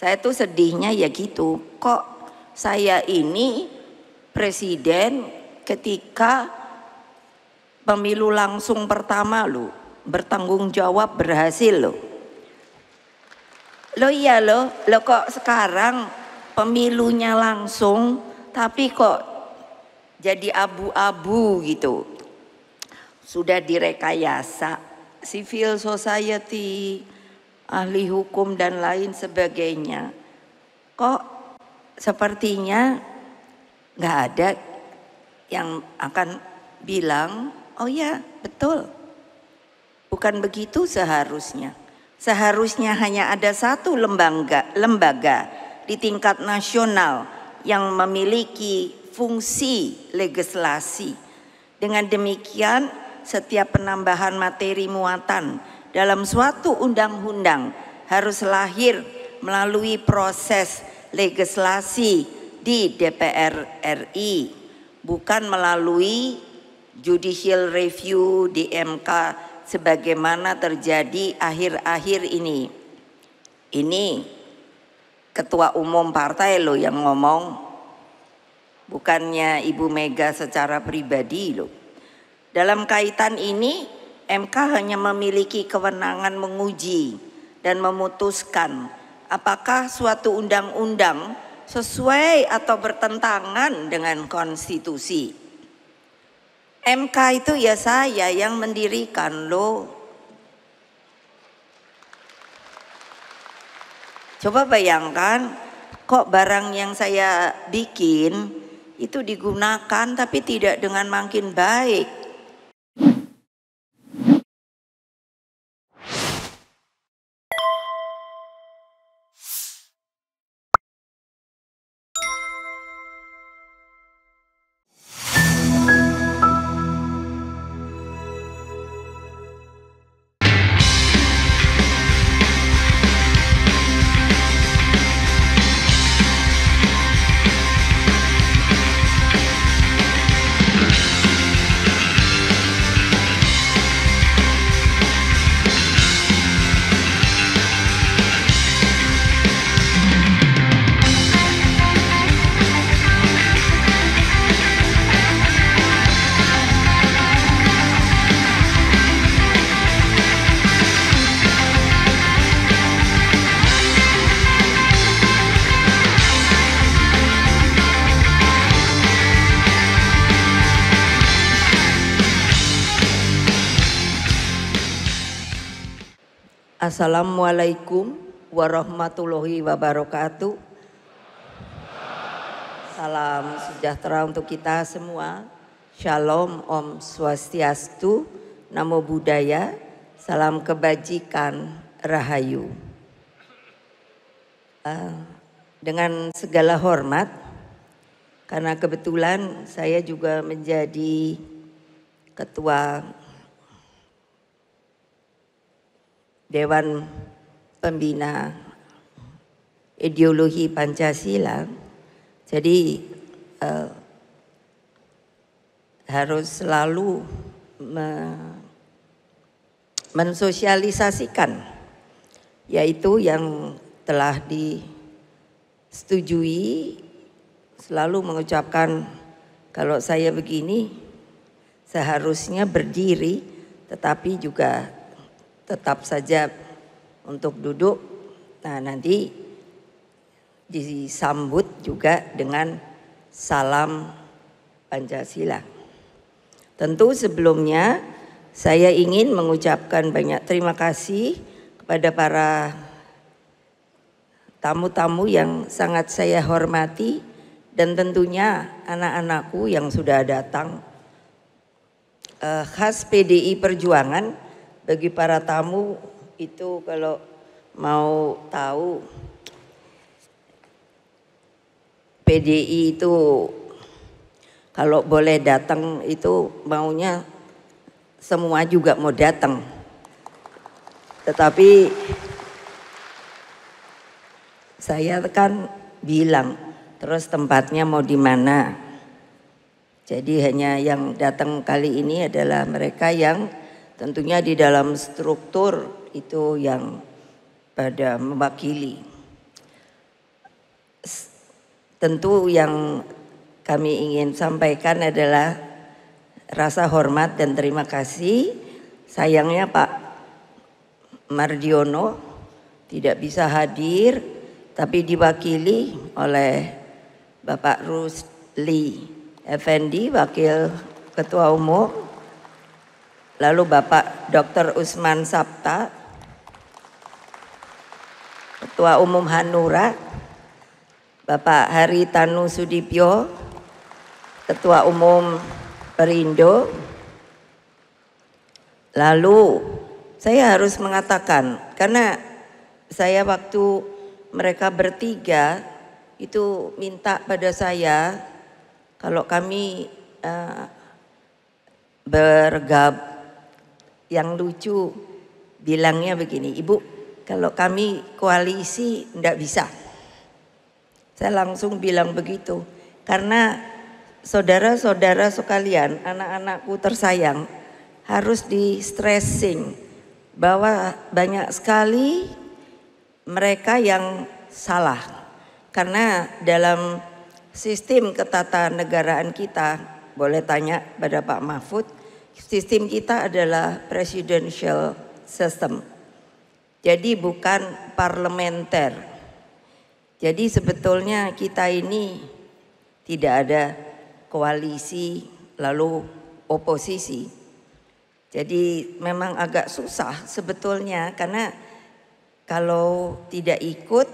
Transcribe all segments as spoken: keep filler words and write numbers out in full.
Saya tuh sedihnya ya gitu, kok saya ini presiden ketika pemilu langsung pertama loh, bertanggung jawab berhasil loh. Loh iya loh, loh kok sekarang pemilunya langsung tapi kok jadi abu-abu gitu. Sudah direkayasa, civil society, ahli hukum dan lain sebagainya, kok sepertinya nggak ada yang akan bilang, oh ya betul, bukan begitu seharusnya. Seharusnya hanya ada satu lembaga, lembaga di tingkat nasional yang memiliki fungsi legislasi. Dengan demikian, setiap penambahan materi muatan dalam suatu undang-undang harus lahir melalui proses legislasi di D P R R I, bukan melalui judicial review di M K sebagaimana terjadi akhir-akhir ini. Ini ketua umum partai loh yang ngomong, bukannya Ibu Mega secara pribadi loh. Dalam kaitan ini M K hanya memiliki kewenangan menguji dan memutuskan apakah suatu undang-undang sesuai atau bertentangan dengan konstitusi. M K itu ya saya yang mendirikan loh. Coba bayangkan, kok barang yang saya bikin itu digunakan tapi tidak dengan makin baik. Assalamualaikum warahmatullahi wabarakatuh. Salam sejahtera untuk kita semua. Shalom, Om Swastiastu, Namo Buddhaya, salam kebajikan, Rahayu. Uh, dengan segala hormat, karena kebetulan saya juga menjadi ketua Dewan Pembina Ideologi Pancasila, jadi eh, harus selalu me mensosialisasikan, yaitu yang telah disetujui, selalu mengucapkan kalau saya begini seharusnya berdiri, tetapi juga tetap saja untuk duduk. Nah, nanti disambut juga dengan salam Pancasila. Tentu sebelumnya saya ingin mengucapkan banyak terima kasih kepada para tamu-tamu yang sangat saya hormati dan tentunya anak-anakku yang sudah datang. Eh, khas P D I Perjuangan. Bagi para tamu itu kalau mau tahu P D I itu kalau boleh datang itu maunya semua juga mau datang. Tetapi saya kan bilang terus tempatnya mau di mana. Jadi hanya yang datang kali ini adalah mereka yang tentunya di dalam struktur itu yang pada mewakili. tentu yang kami ingin sampaikan adalah rasa hormat dan terima kasih. Sayangnya Pak Mardiono tidak bisa hadir, tapi diwakili oleh Bapak Rusli Effendi, Wakil Ketua Umum, lalu Bapak Doktor Usman Sabta, Ketua Umum Hanura, Bapak Hari Tanu Sudipyo, Ketua Umum Perindo. Lalu saya harus mengatakan, karena saya waktu mereka bertiga itu minta pada saya kalau kami uh, bergab, yang lucu bilangnya begini, Ibu kalau kami koalisi enggak bisa. Saya langsung bilang begitu, karena saudara-saudara sekalian, anak-anakku tersayang, harus di-stressing bahwa banyak sekali mereka yang salah. Karena dalam sistem ketatanegaraan kita, boleh tanya pada Pak Mahfud, sistem kita adalah presidential system. Jadi bukan parlementer. Jadi sebetulnya kita ini tidak ada koalisi lalu oposisi. Jadi memang agak susah sebetulnya, karena kalau tidak ikut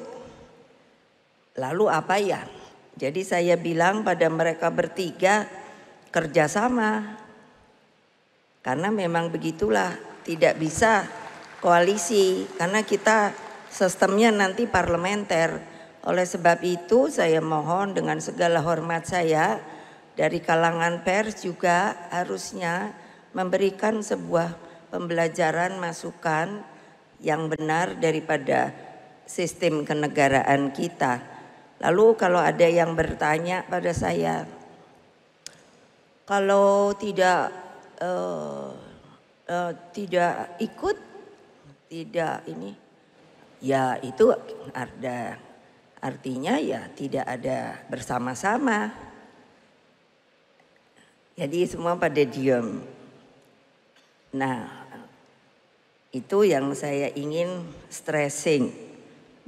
lalu apa ya. Jadi saya bilang pada mereka bertiga, kerjasama, karena memang begitulah, tidak bisa koalisi karena kita sistemnya nanti parlementer. Oleh sebab itu saya mohon dengan segala hormat saya, dari kalangan pers juga harusnya memberikan sebuah pembelajaran masukan yang benar daripada sistem kenegaraan kita. Lalu kalau ada yang bertanya pada saya, kalau tidak uh, uh, tidak ikut, tidak ini, ya itu ada artinya ya tidak ada bersama-sama. Jadi semua pada diam. Nah, itu yang saya ingin stressing.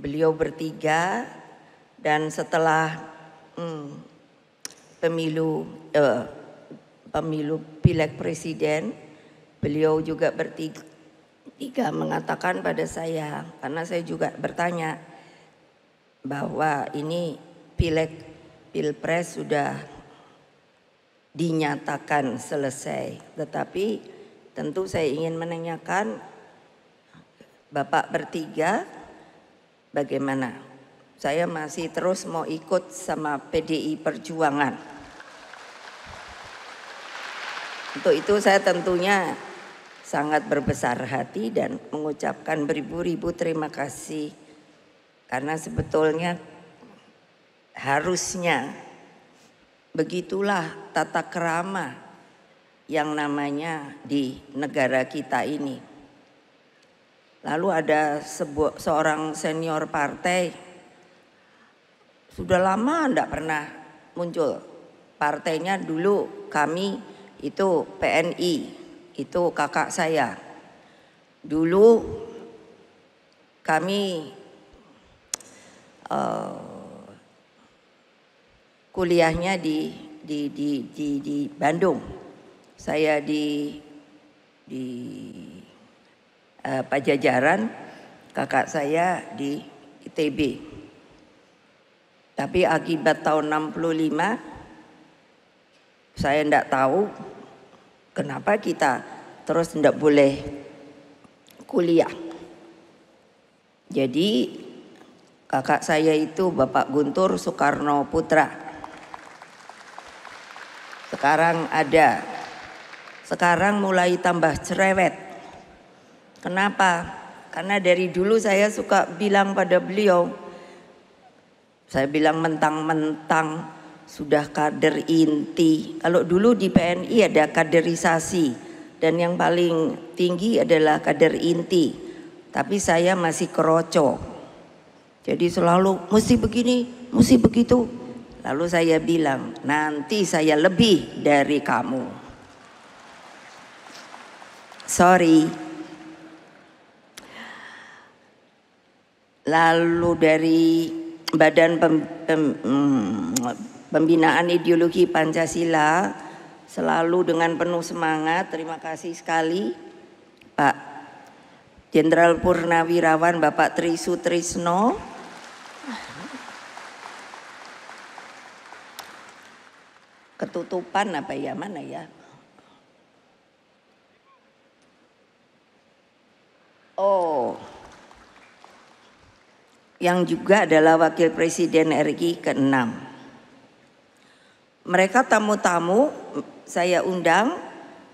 Beliau bertiga, dan setelah hmm, pemilu eh, pemilu pileg presiden, beliau juga bertiga tiga, mengatakan pada saya, karena saya juga bertanya bahwa ini pileg pilpres sudah dinyatakan selesai, tetapi tentu saya ingin menanyakan Bapak bertiga bagaimana. Saya masih terus mau ikut sama P D I Perjuangan. Untuk itu saya tentunya sangat berbesar hati dan mengucapkan beribu-ribu terima kasih, karena sebetulnya harusnya begitulah tata kerama yang namanya di negara kita ini. Lalu ada sebuah, seorang senior partai, sudah lama enggak pernah muncul. Partainya dulu kami itu P N I, itu kakak saya. Dulu kami uh, kuliahnya di di di di, di Bandung, saya di di eh, Pajajaran, kakak saya di I T B. Tapi akibat tahun enam puluh lima, saya enggak tahu kenapa kita terus enggak boleh kuliah. Jadi kakak saya itu Bapak Guntur Soekarno Putra. Sekarang ada, sekarang mulai tambah cerewet. Kenapa? Karena dari dulu saya suka bilang pada beliau, saya bilang mentang-mentang sudah kader inti. Kalau dulu di P N I ada kaderisasi, dan yang paling tinggi adalah kader inti. Tapi saya masih keroco, jadi selalu mesti begini, mesti begitu. Lalu saya bilang, nanti saya lebih dari kamu. Sorry. Lalu dari Badan Pem, Pem, Pembinaan Ideologi Pancasila, selalu dengan penuh semangat, terima kasih sekali Pak Jenderal Purnawirawan Bapak Tri Sutrisno. Ketutupan apa ya, mana ya? Oh, yang juga adalah Wakil Presiden R I ke enam. Mereka tamu-tamu saya undang,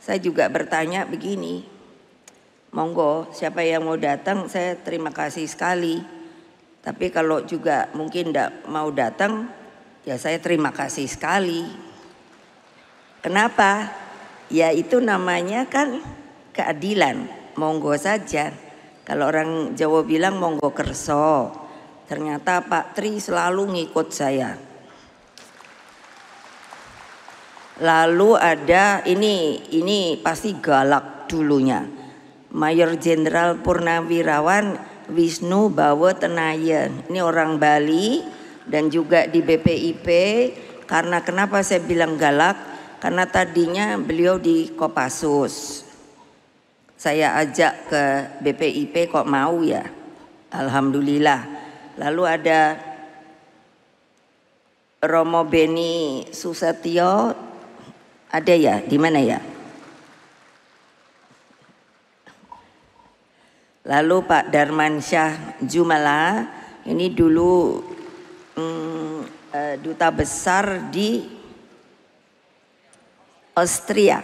saya juga bertanya begini, monggo siapa yang mau datang saya terima kasih sekali. Tapi kalau juga mungkin tidak mau datang, ya saya terima kasih sekali. Kenapa? Ya itu namanya kan keadilan, monggo saja. Kalau orang Jawa bilang monggo kerso, ternyata Pak Tri selalu ngikut saya. Lalu ada ini, ini pasti galak dulunya. Mayor Jenderal Purnawirawan Wisnu Bawotenayan. Ini orang Bali dan juga di B P I P. Karena kenapa saya bilang galak? Karena tadinya beliau di Kopassus, saya ajak ke B P I P kok mau ya, alhamdulillah. Lalu ada Romo Beni Susatyo, ada ya, di mana ya? Lalu Pak Darman Syah Jumala, ini dulu hmm, duta besar di Austria.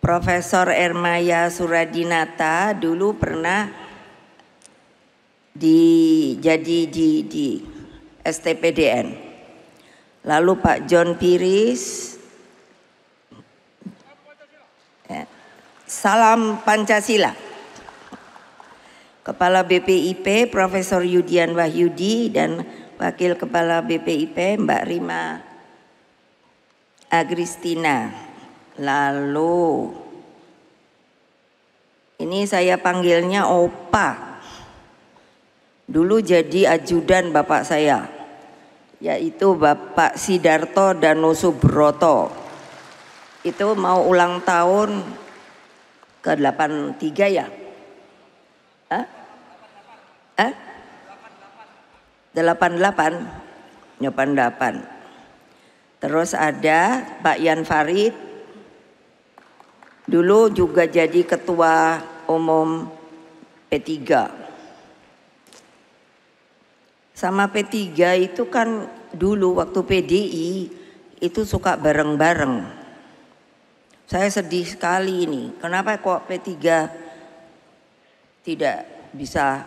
Profesor Ermaya Suradinata dulu pernah di jadi di, di S T P D N. Lalu Pak John Pires. Salam Pancasila. Kepala B P I P Profesor Yudian Wahyudi dan Wakil Kepala B P I P Mbak Rima Agristina. Lalu ini saya panggilnya Opa, dulu jadi ajudan bapak saya, yaitu Bapak Sidarto Danusubroto. Itu mau ulang tahun ke delapan puluh tiga ya? Hah? Hah? delapan puluh delapan? delapan puluh delapan. Terus ada Pak Ian Farid, dulu juga jadi ketua umum P tiga. Sama P tiga itu kan dulu waktu P D I itu suka bareng-bareng. Saya sedih sekali ini, kenapa kok P tiga tidak bisa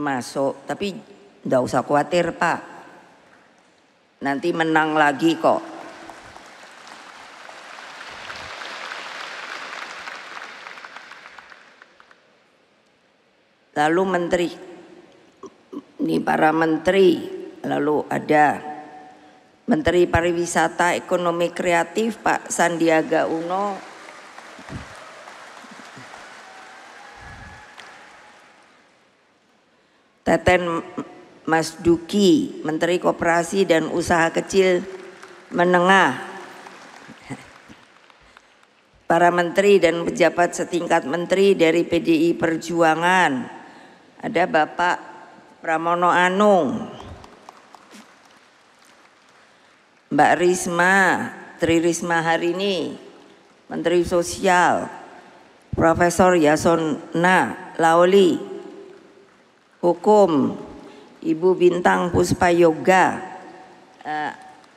masuk, tapi enggak usah khawatir Pak. Nanti menang lagi kok. Lalu menteri, ini para menteri, lalu ada Menteri Pariwisata Ekonomi Kreatif Pak Sandiaga Uno. Teten Mas Duki, Menteri Koperasi dan Usaha Kecil Menengah. Para menteri dan pejabat setingkat menteri dari P D I Perjuangan. Ada Bapak Pramono Anung. Mbak Risma, Tri Risma hari ini, Menteri Sosial. Profesor Yasona Laoli, Hukum. Ibu Bintang Puspa Yoga, uh,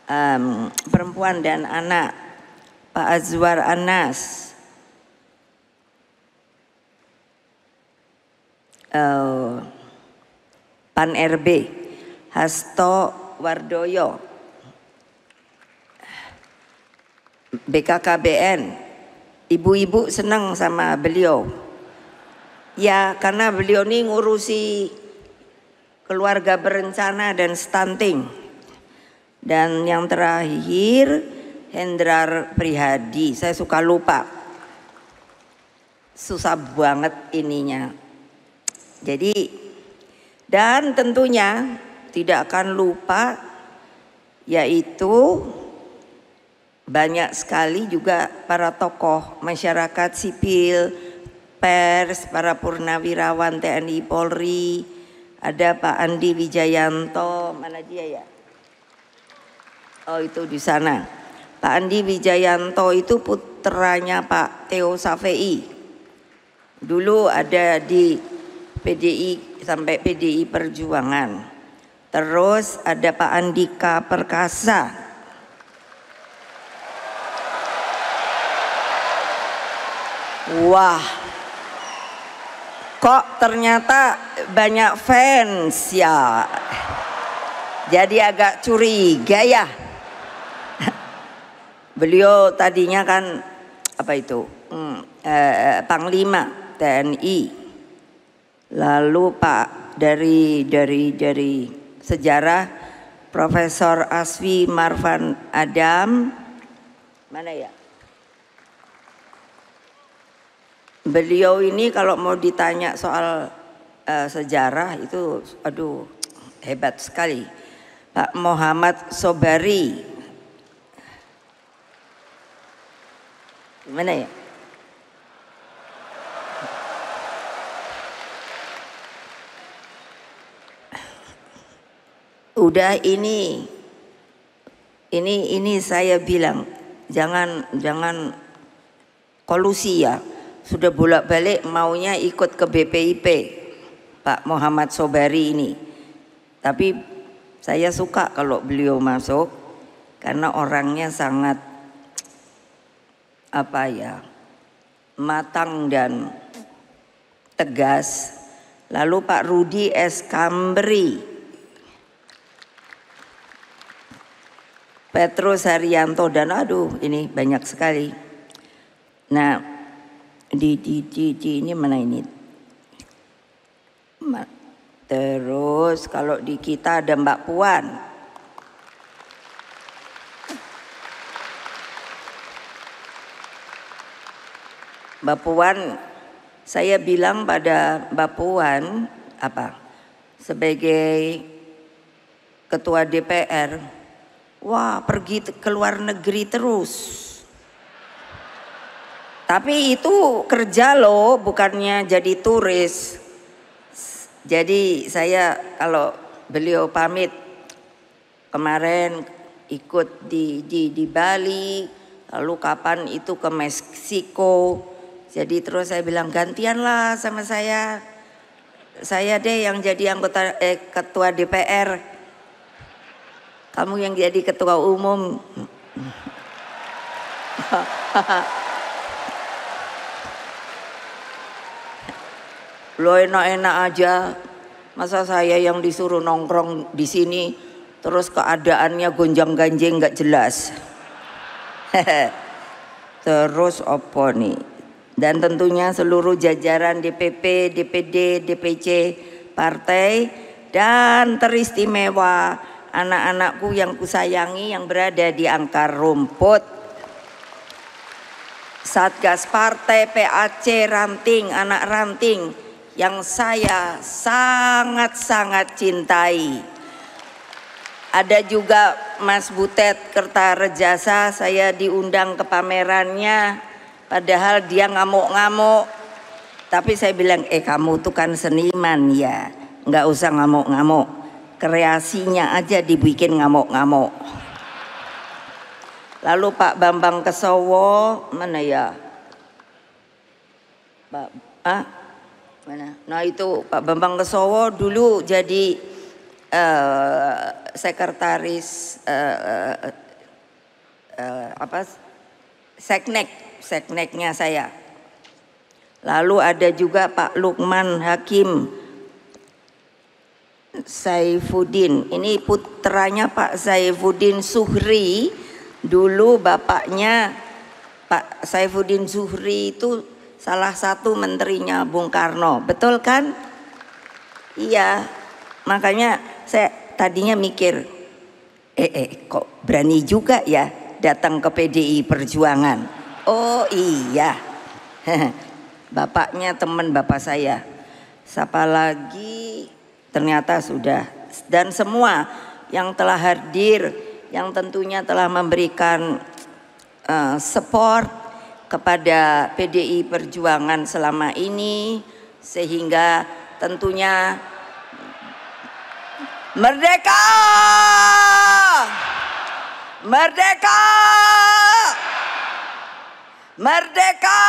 um, Perempuan dan Anak, Pak Azwar Anas, uh, Pan R B, Hasto Wardoyo, B K K B N, ibu-ibu senang sama beliau, ya karena beliau ini ngurusi keluarga berencana dan stunting. Dan yang terakhir Hendrar Prihadi, saya suka lupa, susah banget ininya. Jadi dan tentunya tidak akan lupa yaitu banyak sekali juga para tokoh masyarakat sipil, pers, para purnawirawan T N I Polri, ada Pak Andi Wijayanto, mana dia ya? Oh itu di sana. Pak Andi Wijayanto itu putranya Pak Teo Safei. Dulu ada di P D I sampai P D I Perjuangan. Terus ada Pak Andika Perkasa. Wah, kok ternyata banyak fans ya. Jadi agak curiga ya. Beliau tadinya kan apa itu hmm, eh, Panglima T N I. Lalu Pak dari dari dari sejarah Profesor Asfi Marfan Adam, mana ya? Beliau ini kalau mau ditanya soal uh, sejarah itu aduh hebat sekali. Pak Muhammad Sobari. Gimana ya? Udah ini ini ini saya bilang jangan jangan kolusi ya. Sudah bolak-balik maunya ikut ke B P I P Pak Muhammad Sobari ini. Tapi saya suka kalau beliau masuk karena orangnya sangat apa ya, matang dan tegas. Lalu Pak Rudi S. Kamberi, Petrus Haryanto, dan aduh ini banyak sekali. Nah Di, di, di, di ini mana ini? Terus kalau di kita ada Mbak Puan. Mbak Puan, saya bilang pada Mbak Puan apa? Sebagai Ketua D P R, wah pergi ke luar negeri terus. Tapi itu kerja loh, bukannya jadi turis. Jadi saya kalau beliau pamit kemarin ikut di, di, di Bali, lalu kapan itu ke Meksiko. Jadi terus saya bilang gantianlah sama saya. Saya deh yang jadi anggota eh, ketua D P R. Kamu yang jadi ketua umum. Lo enak-enak aja, masa saya yang disuruh nongkrong di sini, terus keadaannya gonjang-ganjing nggak jelas. Terus opo nih, dan tentunya seluruh jajaran D P P, D P D, D P C, partai, dan teristimewa anak-anakku yang kusayangi yang berada di akar rumput. Satgas Partai, P A C, ranting, anak ranting yang saya sangat-sangat cintai. Ada juga Mas Butet Kertarejasa, saya diundang ke pamerannya, padahal dia ngamuk-ngamuk. Tapi saya bilang, eh kamu tuh kan seniman ya, nggak usah ngamuk-ngamuk. Kreasinya aja dibikin ngamuk-ngamuk. Lalu Pak Bambang Kesowo, mana ya? Pak, ah, mana? Nah itu Pak Bambang Kesowo dulu jadi uh, sekretaris uh, uh, uh, apa? Seknek, sekneknya saya. Lalu ada juga Pak Lukman Hakim Saifuddin. Ini putranya Pak Saifuddin Zuhri. Dulu bapaknya Pak Saifuddin Zuhri itu salah satu menterinya Bung Karno, betul kan? Iya, makanya saya tadinya mikir, eh, eh kok berani juga ya datang ke P D I Perjuangan. Oh iya, bapaknya teman bapak saya. Siapa lagi ternyata sudah. Dan semua yang telah hadir, yang tentunya telah memberikan uh, support kepada P D I Perjuangan selama ini, sehingga tentunya merdeka, merdeka, merdeka.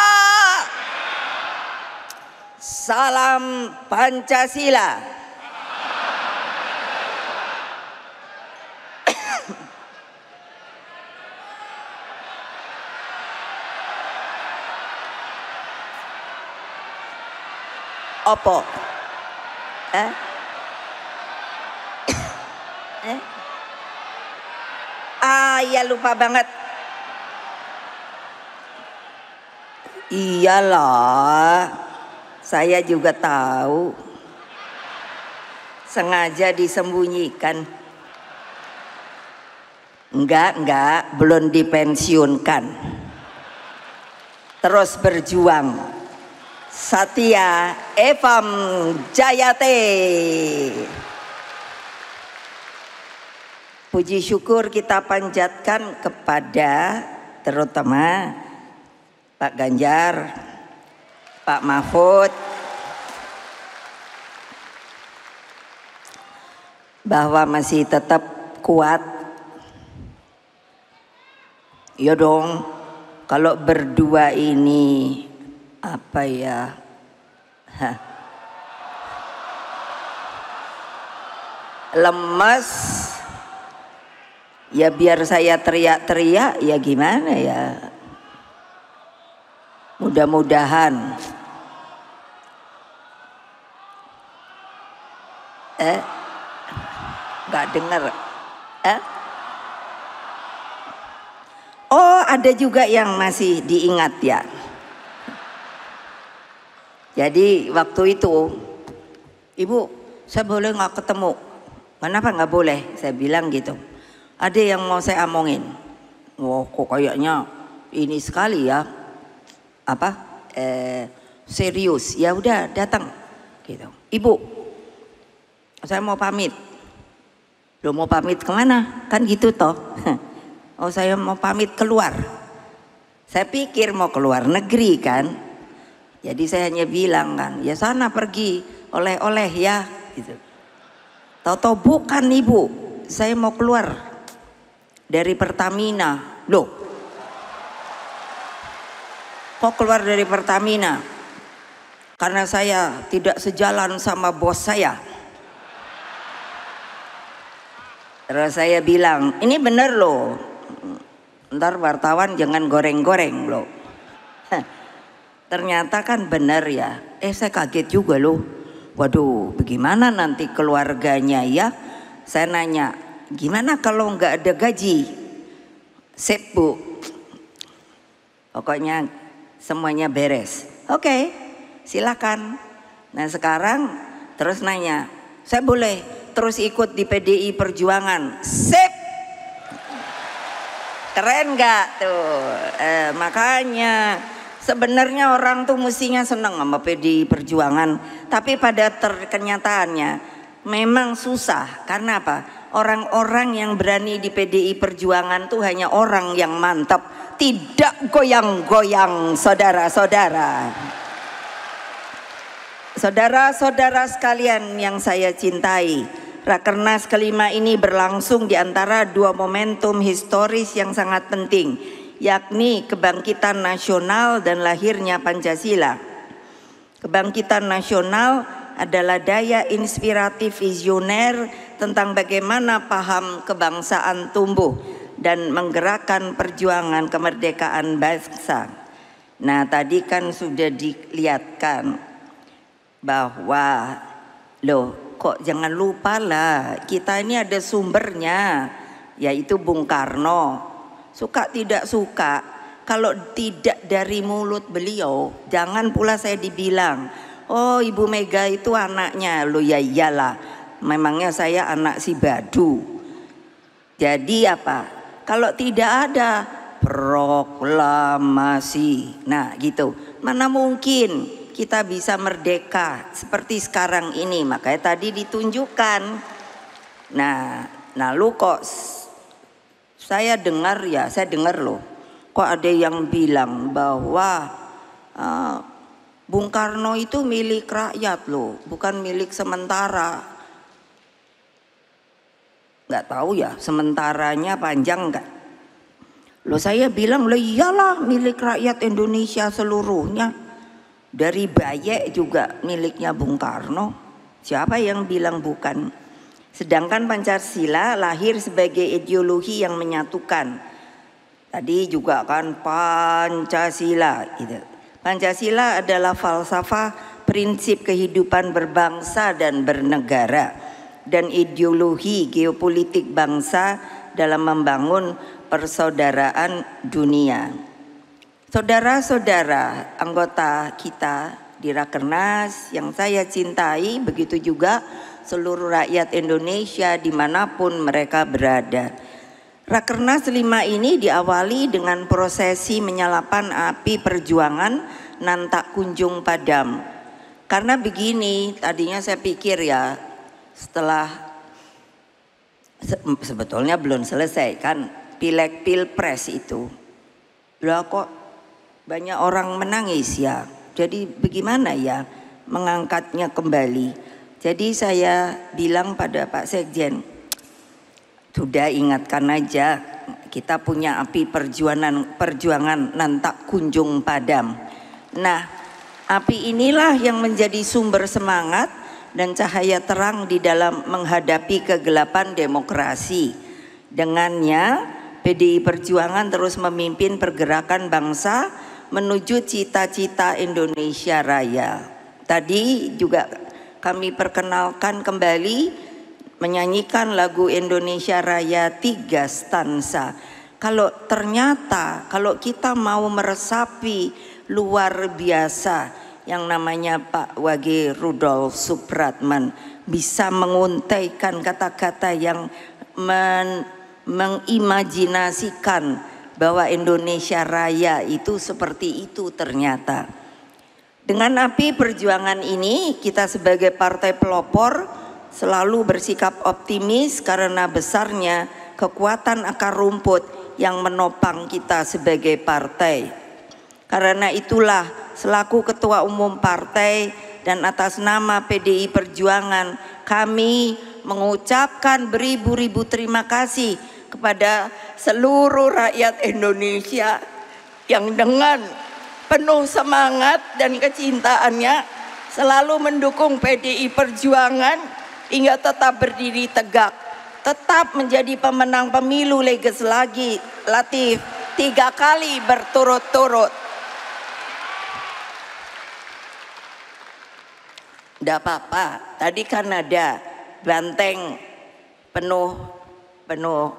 Salam Pancasila. Opo. Eh? Eh? Ah ya, lupa banget. Iyalah, saya juga tahu. Sengaja disembunyikan. Enggak, enggak, belum dipensiunkan. Terus berjuang. Satya Evam Jayate. Puji syukur kita panjatkan kepada terutama Pak Ganjar, Pak Mahfud, bahwa masih tetap kuat. Ya dong, kalau berdua ini apa ya? Hah. Lemes. Ya biar saya teriak-teriak ya gimana ya. Mudah-mudahan. Eh? Gak dengar. Eh? Oh, ada juga yang masih diingat ya. Jadi waktu itu, Ibu, saya boleh gak ketemu? Kenapa gak boleh? Saya bilang gitu. Ada yang mau saya omongin. Wah, kok kayaknya ini sekali ya. Apa? Eh, serius. Ya udah datang. Gitu. Ibu, saya mau pamit. Lo mau pamit kemana? Kan gitu toh. Oh, saya mau pamit keluar. Saya pikir mau keluar negeri kan. Jadi saya hanya bilang kan, ya sana pergi oleh-oleh ya. Gitu. Toto bukan Ibu, saya mau keluar dari Pertamina. Loh, kok keluar dari Pertamina? Karena saya tidak sejalan sama bos saya. Terus saya bilang, ini bener loh. Ntar wartawan jangan goreng-goreng loh. Heh. Ternyata kan bener ya. Eh, saya kaget juga loh. Waduh, bagaimana nanti keluarganya ya? Saya nanya, gimana kalau nggak ada gaji? Sip Bu, pokoknya semuanya beres. Oke, okay, silakan. Nah sekarang terus nanya, saya boleh terus ikut di P D I Perjuangan? Sip, keren nggak tuh? Eh, makanya sebenarnya orang tuh mestinya seneng sama P D I Perjuangan, tapi pada kenyataannya memang susah. Karena apa? Orang-orang yang berani di P D I Perjuangan tuh hanya orang yang mantap, tidak goyang-goyang, saudara-saudara. Saudara-saudara sekalian yang saya cintai, Rakernas kelima ini berlangsung di antara dua momentum historis yang sangat penting, yakni kebangkitan nasional dan lahirnya Pancasila. Kebangkitan nasional adalah daya inspiratif visioner tentang bagaimana paham kebangsaan tumbuh dan menggerakkan perjuangan kemerdekaan bangsa. Nah tadi kan sudah dilihatkan bahwa loh kok jangan lupa lah kita ini ada sumbernya, yaitu Bung Karno. Suka tidak suka, kalau tidak dari mulut beliau jangan pula saya dibilang, oh Ibu Mega itu anaknya. Loh ya iyalah, memangnya saya anak si Badu. Jadi apa? Kalau tidak ada proklamasi. Nah gitu. Mana mungkin kita bisa merdeka seperti sekarang ini. Makanya tadi ditunjukkan. Nah, lalu kok saya dengar ya, saya dengar loh. Kok ada yang bilang bahwa uh, Bung Karno itu milik rakyat loh, bukan milik sementara. Nggak tahu ya sementaranya panjang nggak. Loh saya bilang loh iyalah milik rakyat Indonesia seluruhnya. Dari Bayek juga miliknya Bung Karno. Siapa yang bilang bukan? Sedangkan Pancasila lahir sebagai ideologi yang menyatukan. Tadi juga kan Pancasila gitu. Pancasila adalah falsafah prinsip kehidupan berbangsa dan bernegara, dan ideologi geopolitik bangsa dalam membangun persaudaraan dunia. Saudara-saudara anggota kita di Rakernas yang saya cintai, begitu juga seluruh rakyat Indonesia dimanapun mereka berada. Rakernas lima ini diawali dengan prosesi menyalakan api perjuangan nan tak kunjung padam. Karena begini, tadinya saya pikir ya, setelah se sebetulnya belum selesai kan pileg pilpres itu, loh kok banyak orang menangis ya, jadi bagaimana ya mengangkatnya kembali. Jadi saya bilang pada Pak Sekjen, sudah ingatkan aja kita punya api perjuangan perjuangan nan tak kunjung padam. Nah api inilah yang menjadi sumber semangat dan cahaya terang di dalam menghadapi kegelapan demokrasi. Dengannya, P D I Perjuangan terus memimpin pergerakan bangsa menuju cita-cita Indonesia Raya. Tadi juga kami perkenalkan kembali menyanyikan lagu Indonesia Raya tiga stansa. Kalau ternyata, kalau kita mau meresapi luar biasa, yang namanya Pak Wage Rudolf Supratman bisa menguntaikan kata-kata yang men, mengimajinasikan bahwa Indonesia Raya itu seperti itu ternyata. Dengan api perjuangan ini kita sebagai partai pelopor selalu bersikap optimis karena besarnya kekuatan akar rumput yang menopang kita sebagai partai. Karena itulah selaku Ketua Umum Partai dan atas nama P D I Perjuangan, kami mengucapkan beribu-ribu terima kasih kepada seluruh rakyat Indonesia yang dengan penuh semangat dan kecintaannya selalu mendukung P D I Perjuangan hingga tetap berdiri tegak, tetap menjadi pemenang pemilu legislatif tiga kali berturut-turut. Tidak apa-apa, tadi kan ada banteng penuh, penuh,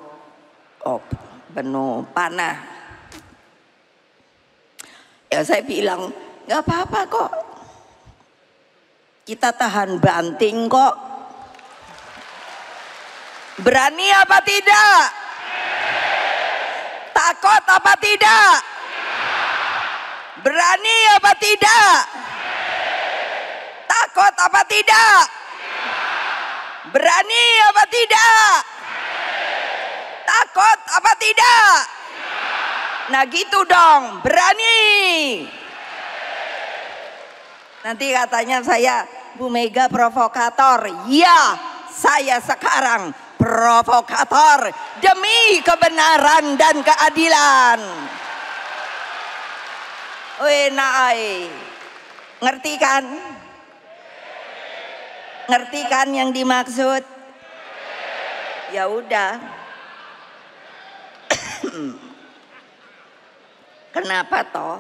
oh, penuh panah. Ya saya bilang, nggak apa-apa kok. Kita tahan banting kok. Berani apa tidak? Takut apa tidak? Berani apa tidak? Takut apa tidak? Berani apa tidak? Takut apa tidak? Nah gitu dong, berani. Nanti katanya saya, Bu Mega provokator. Ya, saya sekarang provokator demi kebenaran dan keadilan. Wenai, ngerti kan? Ngerti kan yang dimaksud? Ya udah. Kenapa toh?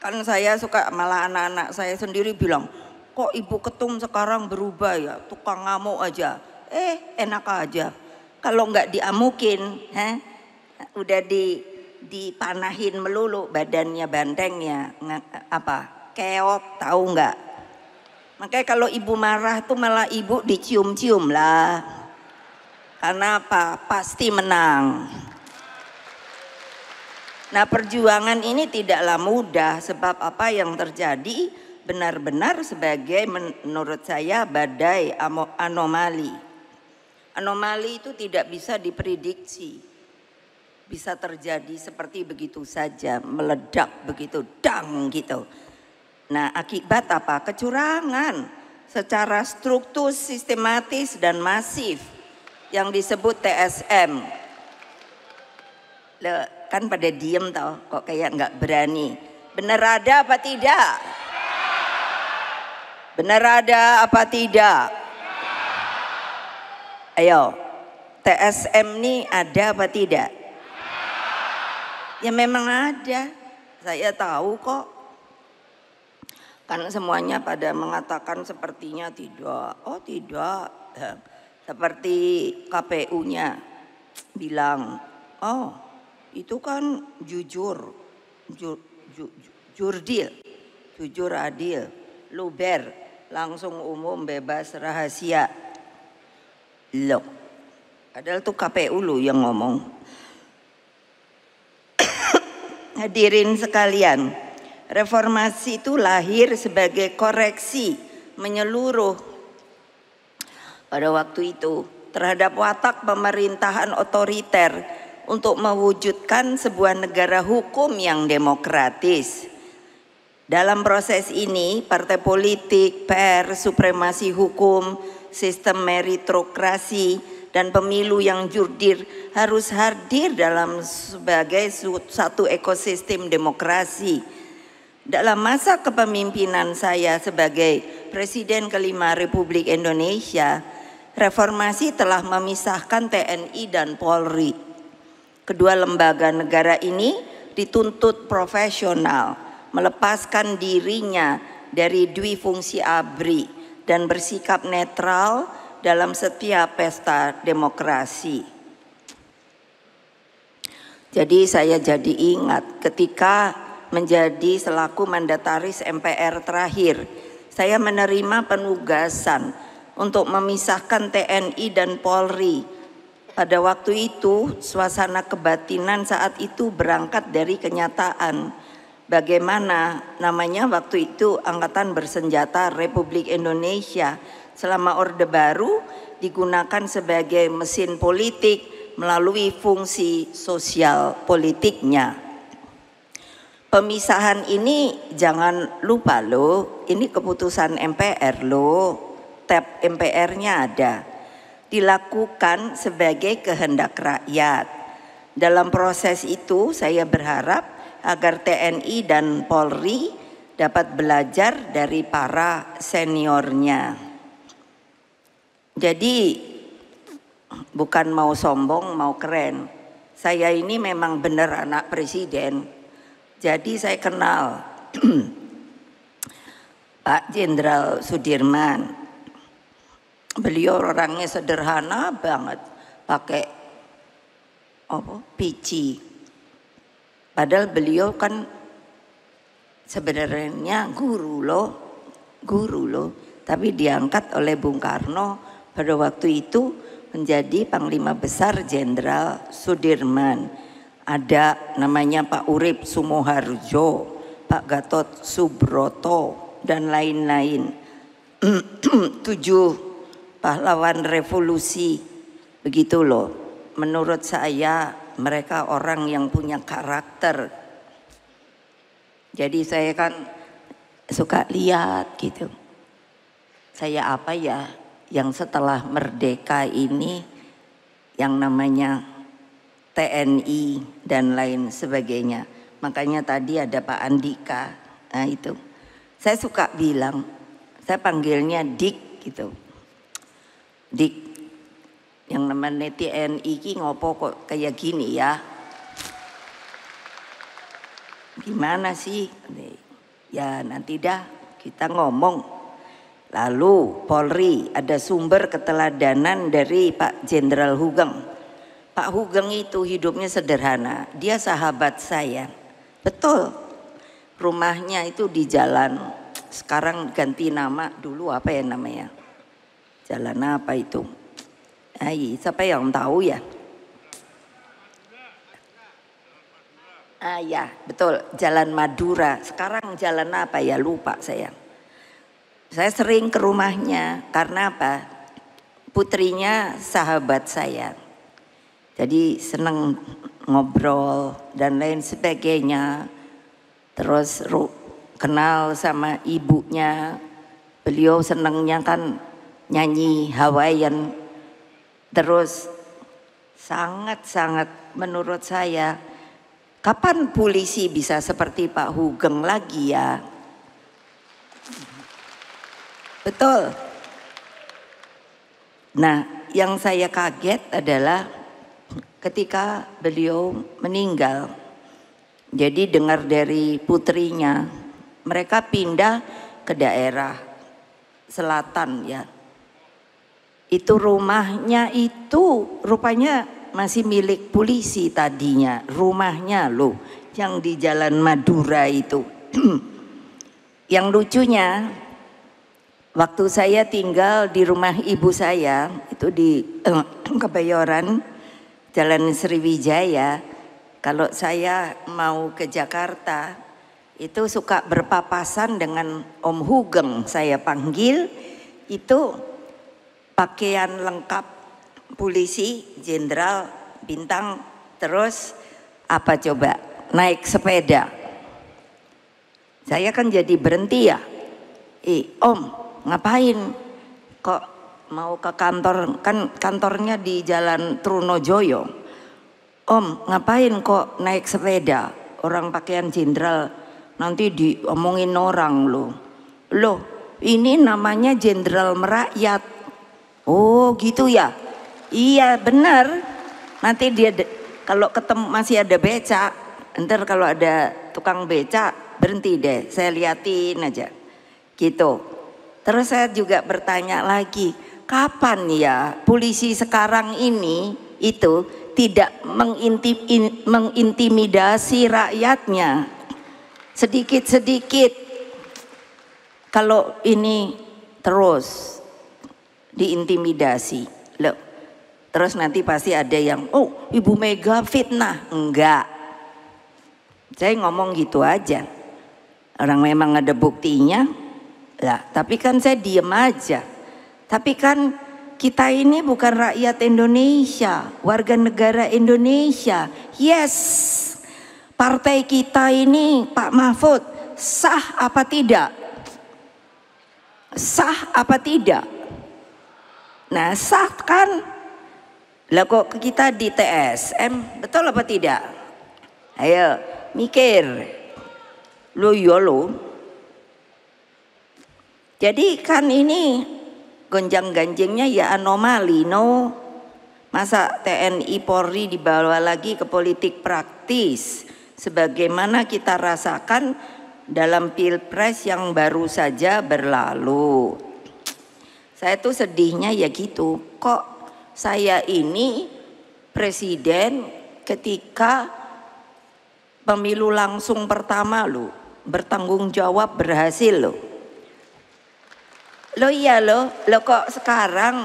Kan saya suka malah anak-anak saya sendiri bilang, kok Ibu Ketum sekarang berubah ya, tukang ngamuk aja. Eh enak aja. Kalau nggak diamukin, heh, udah di dipanahin melulu badannya bantengnya, apa? Keok tahu nggak? Makanya kalau ibu marah tuh malah ibu dicium-cium lah. Karena apa? Pasti menang. Nah, perjuangan ini tidaklah mudah, sebab apa yang terjadi benar-benar sebagai menurut saya badai anomali. Anomali itu tidak bisa diprediksi. Bisa terjadi seperti begitu saja, meledak begitu, dang gitu. Nah, akibat apa? Kecurangan secara struktur, sistematis dan masif yang disebut T S M. Loh, kan pada diem tau, kok kayak nggak berani. Bener ada apa tidak? Bener ada apa tidak? Ayo, T S M ini ada apa tidak? Ya memang ada, saya tahu kok. Kan semuanya pada mengatakan sepertinya tidak, oh tidak. Seperti K P U-nya bilang, oh itu kan jujur, jur, jur, jurdil, jujur adil, luber, langsung umum, bebas, rahasia. Loh, padahal tuh K P U lu yang ngomong. Hadirin sekalian. Reformasi itu lahir sebagai koreksi menyeluruh pada waktu itu terhadap watak pemerintahan otoriter untuk mewujudkan sebuah negara hukum yang demokratis. Dalam proses ini, partai politik, P R, supremasi hukum, sistem meritokrasi, dan pemilu yang jurdil harus hadir dalam sebagai satu ekosistem demokrasi. Dalam masa kepemimpinan saya sebagai Presiden kelima Republik Indonesia, reformasi telah memisahkan T N I dan Polri. Kedua lembaga negara ini dituntut profesional, melepaskan dirinya dari dwi fungsi ABRI dan bersikap netral dalam setiap pesta demokrasi. Jadi saya jadi ingat ketika menjadi selaku mandataris M P R terakhir, saya menerima penugasan untuk memisahkan T N I dan Polri. Pada waktu itu, suasana kebatinan saat itu berangkat dari kenyataan bagaimana namanya waktu itu Angkatan Bersenjata Republik Indonesia selama Orde Baru digunakan sebagai mesin politik melalui fungsi sosial politiknya. Pemisahan ini jangan lupa loh, ini keputusan M P R loh, tab M P R-nya ada. Dilakukan sebagai kehendak rakyat. Dalam proses itu saya berharap agar T N I dan Polri dapat belajar dari para seniornya. Jadi bukan mau sombong, mau keren. Saya ini memang benar anak presiden. Jadi saya kenal Pak Jenderal Sudirman, beliau orangnya sederhana banget, pakai apa, pici. Padahal beliau kan sebenarnya guru loh, guru loh, tapi diangkat oleh Bung Karno pada waktu itu menjadi Panglima Besar Jenderal Sudirman. Ada namanya Pak Urip Sumoharjo, Pak Gatot Subroto, dan lain-lain. Tujuh pahlawan revolusi, begitu loh. Menurut saya mereka orang yang punya karakter. Jadi saya kan suka lihat gitu. Saya apa ya yang setelah merdeka ini yang namanya T N I dan lain sebagainya. Makanya tadi ada Pak Andika, nah itu. Saya suka bilang, saya panggilnya Dik gitu. Dik, yang namanya T N I ini ngopo kok kayak gini ya? Gimana sih? Ya nanti dah kita ngomong. Lalu Polri ada sumber keteladanan dari Pak Jenderal Hugeng. Pak Hugeng itu hidupnya sederhana, dia sahabat saya, betul. Rumahnya itu di jalan, sekarang ganti nama, dulu apa ya namanya? Jalan apa itu? Hai, siapa yang tahu ya? Ah ya, betul, Jalan Madura. Sekarang jalan apa ya? Lupa saya. Saya sering ke rumahnya karena apa? Putrinya sahabat saya. Jadi seneng ngobrol dan lain sebagainya. Terus kenal sama ibunya. Beliau senengnya kan nyanyi Hawaiian. Terus sangat-sangat menurut saya, kapan polisi bisa seperti Pak Hugeng lagi ya? Betul. Nah, yang saya kaget adalah ketika beliau meninggal. Jadi dengar dari putrinya, mereka pindah ke daerah selatan ya. Itu rumahnya itu rupanya masih milik polisi tadinya, rumahnya loh yang di Jalan Madura itu. Yang lucunya waktu saya tinggal di rumah ibu saya itu di eh, Kebayoran Jalan Sriwijaya, kalau saya mau ke Jakarta itu suka berpapasan dengan Om Hugeng, saya panggil, itu pakaian lengkap polisi, jenderal, bintang, terus apa coba, naik sepeda. Saya kan jadi berhenti ya, eh om ngapain kok mau ke kantor, kan kantornya di Jalan Trunojoyo. Om ngapain kok naik sepeda, orang pakaian jenderal nanti diomongin orang loh. Loh ini namanya jenderal merakyat. Oh gitu ya. Iya benar, nanti dia kalau ketemu masih ada becak, ntar kalau ada tukang becak berhenti deh, saya liatin aja gitu. Terus saya juga bertanya lagi, kapan ya polisi sekarang ini itu tidak mengintim, in, mengintimidasi rakyatnya sedikit-sedikit. Kalau ini terus diintimidasi loh. Terus nanti pasti ada yang, oh Ibu Mega fitnah. Enggak. Saya ngomong gitu aja. Orang memang ada buktinya. Lah, tapi kan saya diem aja. Tapi kan kita ini bukan rakyat Indonesia. Warga negara Indonesia. Yes. Partai kita ini Pak Mahfud sah apa tidak? Sah apa tidak? Nah sah kan. Lah kok kita di T S M, betul apa tidak? Ayo mikir. Lo ya lo. Jadi kan ini gonjang-ganjingnya ya anomali, no. Masa T N I Polri dibawa lagi ke politik praktis. Sebagaimana kita rasakan dalam Pilpres yang baru saja berlalu. Saya tuh sedihnya ya gitu, kok saya ini presiden ketika pemilu langsung pertama loh, bertanggung jawab berhasil loh. Loh iya loh, loh kok sekarang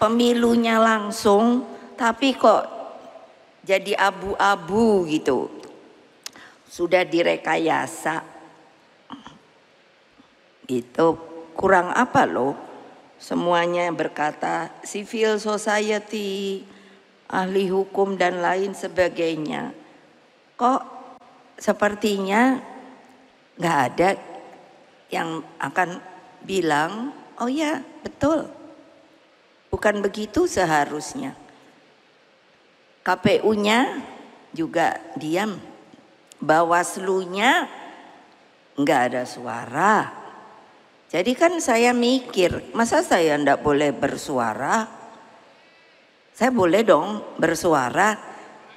pemilunya langsung tapi kok jadi abu-abu gitu. Sudah direkayasa. Itu kurang apa loh? Semuanya berkata civil society, ahli hukum dan lain sebagainya. Kok sepertinya nggak ada yang akan bilang, oh ya betul, bukan begitu seharusnya. K P U-nya juga diam, Bawaslu-nya nggak ada suara. Jadi kan saya mikir, masa saya enggak boleh bersuara? Saya boleh dong bersuara,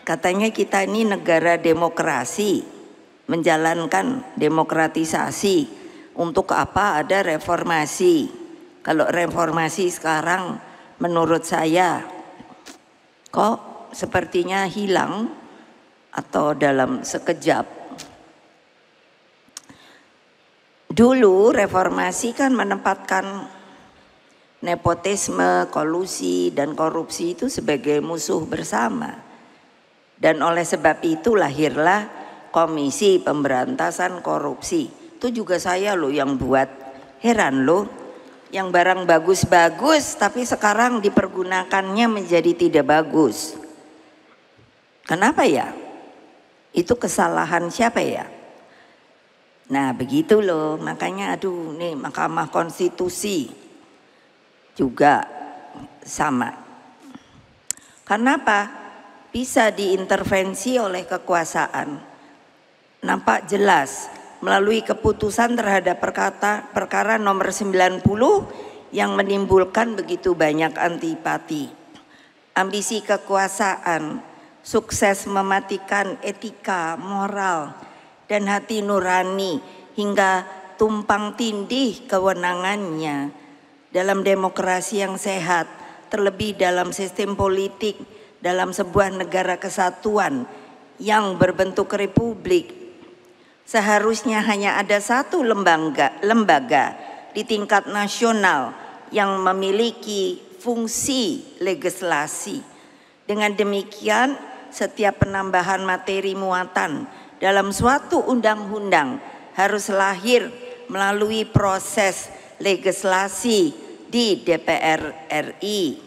katanya kita ini negara demokrasi, menjalankan demokratisasi, untuk apa ada reformasi. Kalau reformasi sekarang menurut saya kok sepertinya hilang atau dalam sekejap. Dulu reformasi kan menempatkan nepotisme, kolusi, dan korupsi itu sebagai musuh bersama. Dan oleh sebab itu lahirlah Komisi Pemberantasan Korupsi. Itu juga saya loh yang buat, heran loh. Yang barang bagus-bagus tapi sekarang dipergunakannya menjadi tidak bagus. Kenapa ya? Itu kesalahan siapa ya? Nah begitu loh, makanya aduh nih Mahkamah Konstitusi juga sama. Kenapa? Bisa diintervensi oleh kekuasaan. Nampak jelas melalui keputusan terhadap perkata, perkara nomor sembilan puluh yang menimbulkan begitu banyak antipati. Ambisi kekuasaan, sukses mematikan etika, moral, dan hati nurani hingga tumpang tindih kewenangannya. Dalam demokrasi yang sehat, terlebih dalam sistem politik, dalam sebuah negara kesatuan yang berbentuk republik, seharusnya hanya ada satu lembaga, lembaga di tingkat nasional yang memiliki fungsi legislasi. Dengan demikian, setiap penambahan materi muatan dalam suatu undang-undang harus lahir melalui proses legislasi di D P R R I,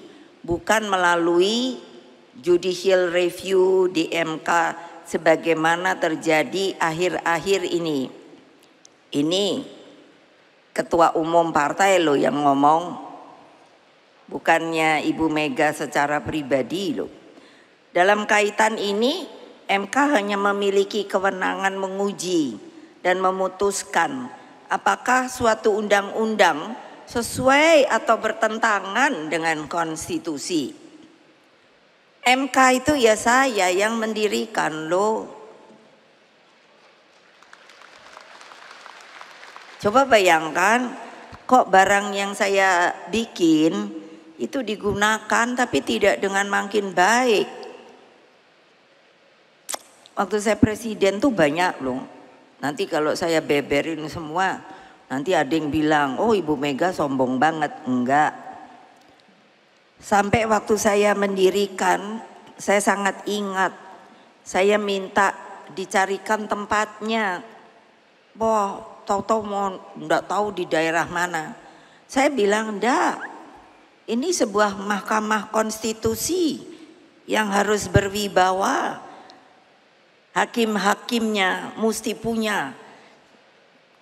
bukan melalui judicial review di M K sebagaimana terjadi akhir-akhir ini. Ini ketua umum partai loh yang ngomong, bukannya Ibu Mega secara pribadi loh. Dalam kaitan ini M K hanya memiliki kewenangan menguji dan memutuskan apakah suatu undang-undang sesuai atau bertentangan dengan konstitusi. M K itu ya saya yang mendirikan loh. Coba bayangkan, kok barang yang saya bikin itu digunakan tapi tidak dengan makin baik. Waktu saya presiden tuh banyak loh. Nanti kalau saya beberin semua, nanti ada yang bilang, oh Ibu Mega sombong banget. Enggak. Sampai waktu saya mendirikan, saya sangat ingat, saya minta dicarikan tempatnya. Wah, tahu-tahu mau enggak tahu di daerah mana. Saya bilang, enggak, ini sebuah mahkamah konstitusi yang harus berwibawa. Hakim-hakimnya mesti punya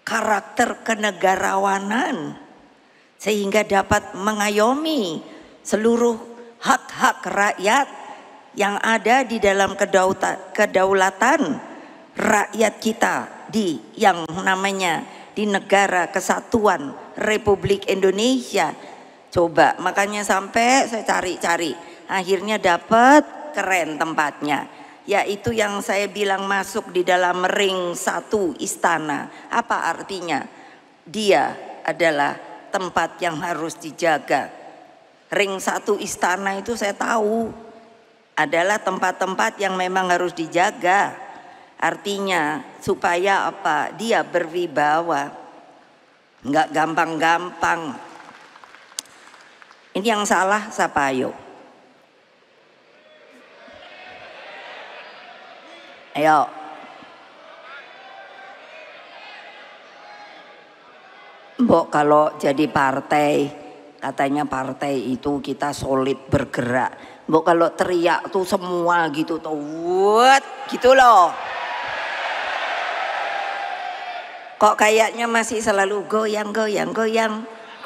karakter kenegarawanan sehingga dapat mengayomi seluruh hak-hak rakyat yang ada di dalam kedaulatan rakyat kita di yang namanya di negara kesatuan Republik Indonesia. Coba, makanya sampai saya cari-cari, akhirnya dapat keren tempatnya, yaitu yang saya bilang masuk di dalam ring satu istana. Apa artinya? Dia adalah tempat yang harus dijaga. Ring satu istana itu saya tahu adalah tempat-tempat yang memang harus dijaga. Artinya supaya apa? Dia berwibawa. Enggak gampang-gampang. Ini yang salah siapa ayo? Ayo. Mbok kalau jadi partai, katanya partai itu kita solid bergerak. Mbok kalau teriak tuh semua gitu tuh, what? Gitu loh. Kok kayaknya masih selalu goyang, goyang, goyang,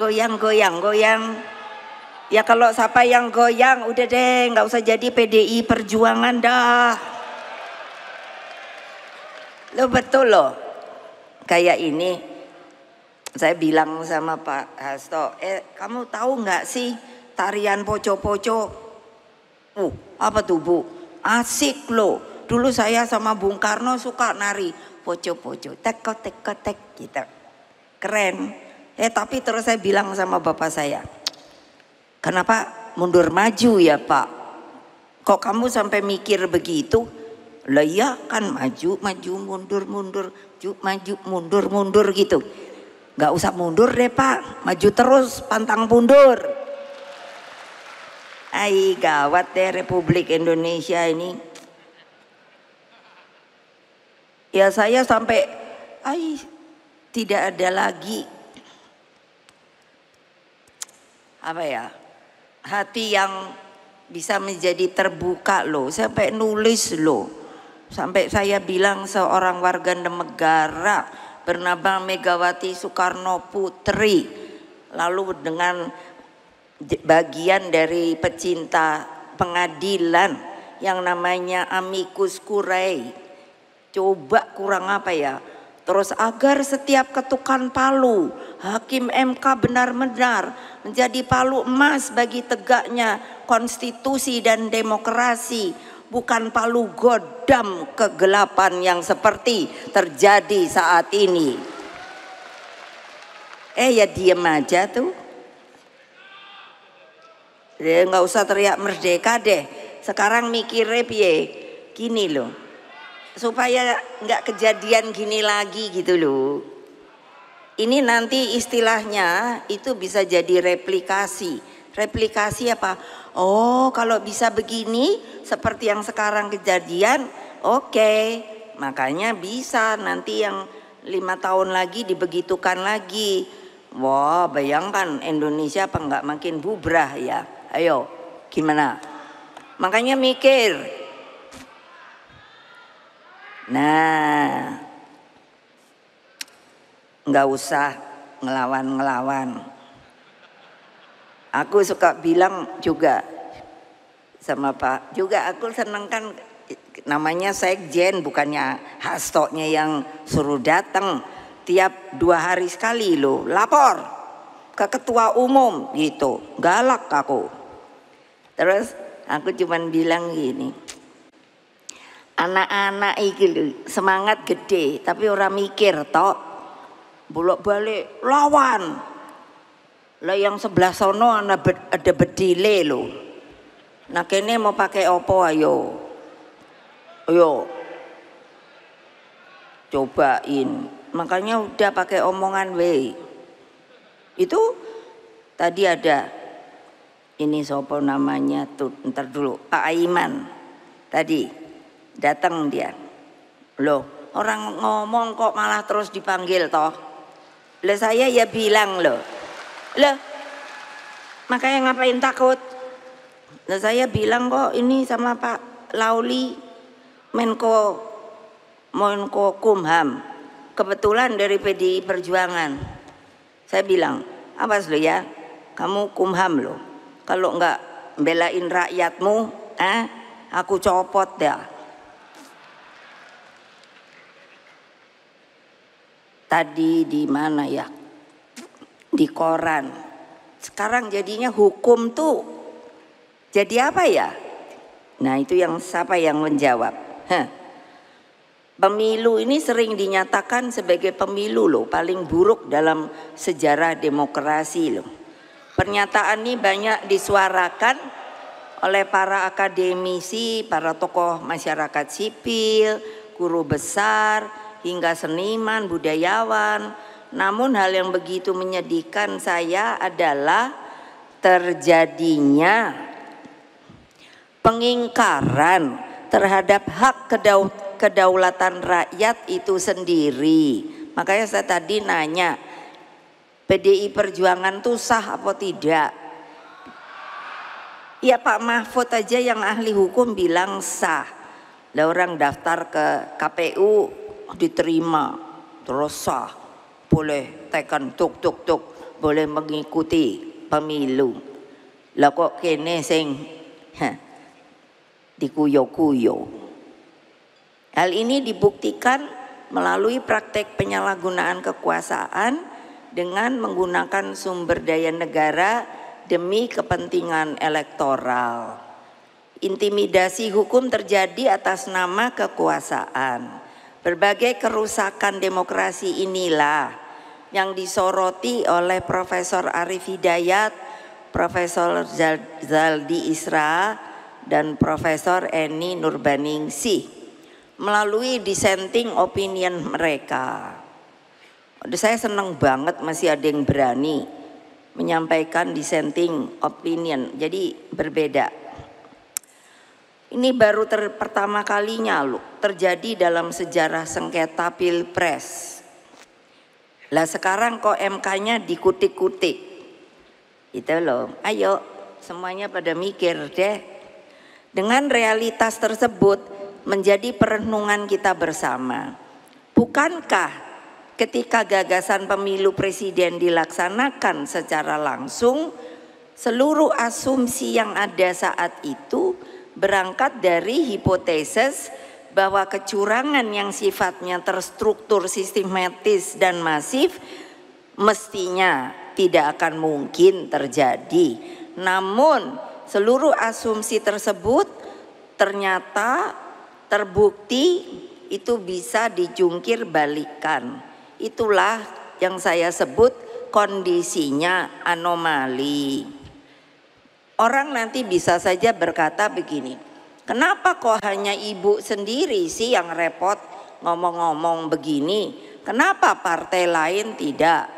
goyang, goyang, goyang. Ya kalau siapa yang goyang, udah deh, nggak usah jadi P D I Perjuangan dah. Lo betul loh, kayak ini. Saya bilang sama Pak Hasto, eh kamu tahu nggak sih tarian poco-poco? Uh, apa tuh Bu? Asik loh. Dulu saya sama Bung Karno suka nari poco-poco, teko-teko-tek gitu. Keren. Eh tapi terus saya bilang sama bapak saya, kenapa mundur maju ya Pak? Kok kamu sampai mikir begitu? Lah ya kan maju, maju, mundur, mundur, maju, maju, mundur, mundur gitu. Gak usah mundur deh Pak, maju terus pantang mundur. Ai gawat deh Republik Indonesia ini. Ya saya sampai, ai tidak ada lagi apa ya hati yang bisa menjadi terbuka loh. Sampai nulis loh, sampai saya bilang seorang warga negara bernama Megawati Soekarno Putri, lalu dengan bagian dari pecinta pengadilan yang namanya amicus curiae, coba kurang apa ya, terus agar setiap ketukan palu hakim M K benar-benar menjadi palu emas bagi tegaknya konstitusi dan demokrasi, bukan palu godam kegelapan yang seperti terjadi saat ini. Eh ya diem aja tuh. Eh, nggak usah teriak merdeka deh. Sekarang mikirnya piye? Gini loh. Supaya nggak kejadian gini lagi gitu loh. Ini nanti istilahnya itu bisa jadi replikasi. Replikasi apa? Oh, kalau bisa begini seperti yang sekarang kejadian, oke, okay. Makanya bisa nanti yang lima tahun lagi dibegitukan lagi. Wah, wow, bayangkan Indonesia apa enggak makin bubrah ya. Ayo, gimana? Makanya mikir. Nah, nggak usah ngelawan-ngelawan. Aku suka bilang juga sama Pak, juga aku seneng kan namanya sekjen, bukannya hastoknya yang suruh datang tiap dua hari sekali loh, lapor ke ketua umum gitu, galak aku. Terus aku cuman bilang gini, anak-anak iki semangat gede tapi orang mikir tok, bolak-balik lawan. Lah yang sebelah sono ada bedile loh. Nah kene mau pakai opo ayo. Ayo. Cobain. Makanya udah pakai omongan we. Itu tadi ada ini sopo namanya tuh, ntar dulu Pak Aiman. Tadi datang dia. Loh, orang ngomong kok malah terus dipanggil toh. Lah saya ya bilang loh. Loh, makanya ngapain takut? Nah, saya bilang kok ini sama Pak Lauli Menko Menko Kumham, kebetulan dari P D I Perjuangan. Saya bilang, awas lo ya, kamu Kumham lo. Kalau enggak belain rakyatmu, eh, aku copot ya. Tadi di mana ya? Di koran. Sekarang jadinya hukum tuh jadi apa ya? Nah itu yang siapa yang menjawab? Heh. Pemilu ini sering dinyatakan sebagai pemilu loh paling buruk dalam sejarah demokrasi loh. Pernyataan ini banyak disuarakan oleh para akademisi, para tokoh masyarakat sipil, guru besar, hingga seniman, budayawan. Namun hal yang begitu menyedihkan saya adalah terjadinya pengingkaran terhadap hak kedaulatan rakyat itu sendiri. Makanya saya tadi nanya, P D I Perjuangan itu sah apa tidak? Ya Pak Mahfud aja yang ahli hukum bilang sah. Lah orang daftar ke K P U diterima, terus sah. Boleh tekan tuk tuk tuk, boleh mengikuti pemilu. Lah kok kene sing dikuyo-kuyo. Hal ini dibuktikan melalui praktek penyalahgunaan kekuasaan dengan menggunakan sumber daya negara demi kepentingan elektoral. Intimidasi hukum terjadi atas nama kekuasaan. Berbagai kerusakan demokrasi inilah yang disoroti oleh Profesor Arief Hidayat, Profesor Zaldi Isra, dan Profesor Eni Nurbaningsih melalui dissenting opinion mereka. Aduh, saya senang banget masih ada yang berani menyampaikan dissenting opinion, jadi berbeda. Ini baru ter, pertama kalinya loh terjadi dalam sejarah sengketa pilpres. Lah sekarang kok M K-nya dikutik-kutik, itu loh. Ayo semuanya pada mikir deh. Dengan realitas tersebut menjadi perenungan kita bersama. Bukankah ketika gagasan pemilu presiden dilaksanakan secara langsung, seluruh asumsi yang ada saat itu berangkat dari hipotesis bahwa kecurangan yang sifatnya terstruktur, sistematis dan masif mestinya tidak akan mungkin terjadi. Namun seluruh asumsi tersebut ternyata terbukti itu bisa dijungkir balikan. Itulah yang saya sebut kondisinya anomali. Orang nanti bisa saja berkata begini, kenapa kok hanya ibu sendiri sih yang repot ngomong-ngomong begini? Kenapa partai lain tidak?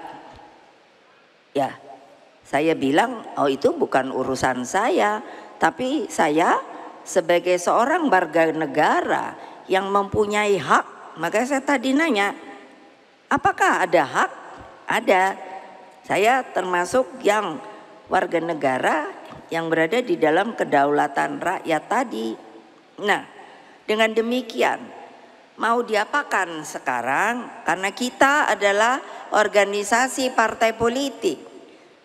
Ya, saya bilang, oh itu bukan urusan saya. Tapi saya sebagai seorang warga negara yang mempunyai hak, maka saya tadi nanya, apakah ada hak? Ada. Saya termasuk yang warga negara yang berada di dalam kedaulatan rakyat tadi. Nah, dengan demikian mau diapakan sekarang? Karena kita adalah organisasi partai politik.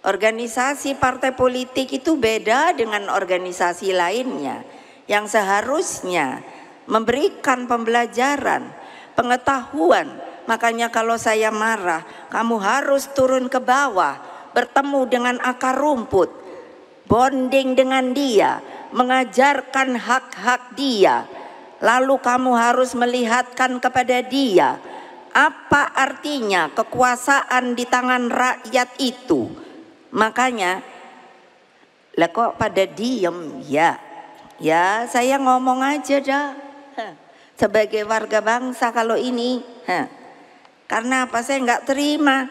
Organisasi partai politik itu beda dengan organisasi lainnya yang seharusnya memberikan pembelajaran, pengetahuan. Makanya kalau saya marah, kamu harus turun ke bawah, bertemu dengan akar rumput, bonding dengan dia, mengajarkan hak-hak dia, lalu kamu harus melihatkan kepada dia apa artinya kekuasaan di tangan rakyat itu. Makanya, lah kok pada diem ya? Ya saya ngomong aja dah, sebagai warga bangsa kalau ini. Karena apa? Saya nggak terima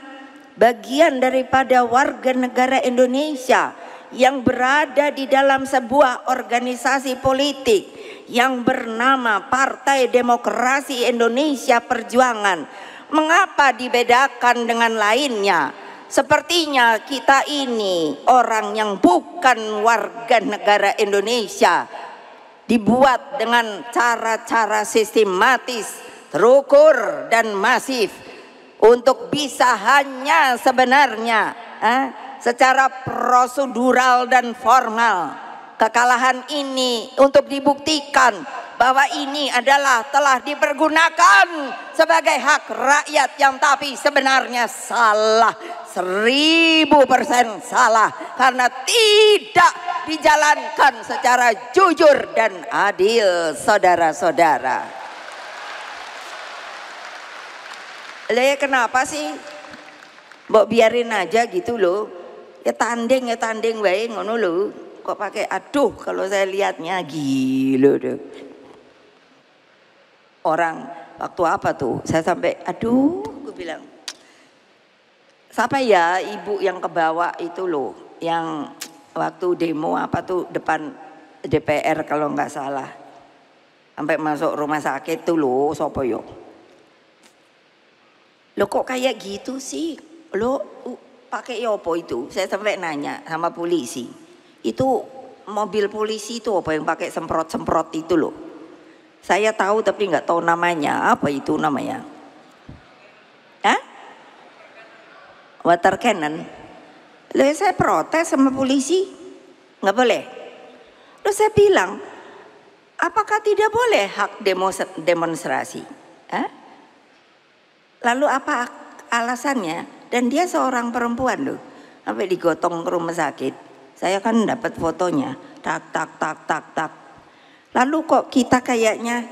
bagian daripada warga negara Indonesia yang berada di dalam sebuah organisasi politik yang bernama Partai Demokrasi Indonesia Perjuangan. Mengapa dibedakan dengan lainnya? Sepertinya kita ini orang yang bukan warga negara Indonesia, dibuat dengan cara-cara sistematis, terukur dan masif untuk bisa hanya sebenarnya eh, secara prosedural dan formal. Kekalahan ini untuk dibuktikan bahwa ini adalah telah dipergunakan sebagai hak rakyat yang tapi sebenarnya salah, seribu persen salah, karena tidak dijalankan secara jujur dan adil, saudara-saudara. Lah kenapa sih mbok biarin aja gitu loh? Ya tanding, ya tanding wae ngono lho. Kok pakai aduh, kalau saya lihatnya gila deh. Orang waktu apa tuh? Saya sampai aduh, gue bilang. Siapa ya ibu yang kebawa itu loh, yang waktu demo apa tuh depan D P R kalau nggak salah. Sampai masuk rumah sakit tuh loh, sapa yo? Loh kok kayak gitu sih? Loh pakai apa itu? Saya sampai nanya sama polisi, itu mobil polisi itu apa yang pakai semprot-semprot itu loh. Saya tahu tapi nggak tahu namanya, apa itu namanya? Hah? Water cannon. Lalu saya protes sama polisi, nggak boleh. Lalu saya bilang, apakah tidak boleh hak demo demonstrasi? Hah? Lalu apa alasannya? Dan dia seorang perempuan loh, sampai digotong ke rumah sakit. Saya kan dapat fotonya, tak tak tak tak tak. Lalu kok kita kayaknya,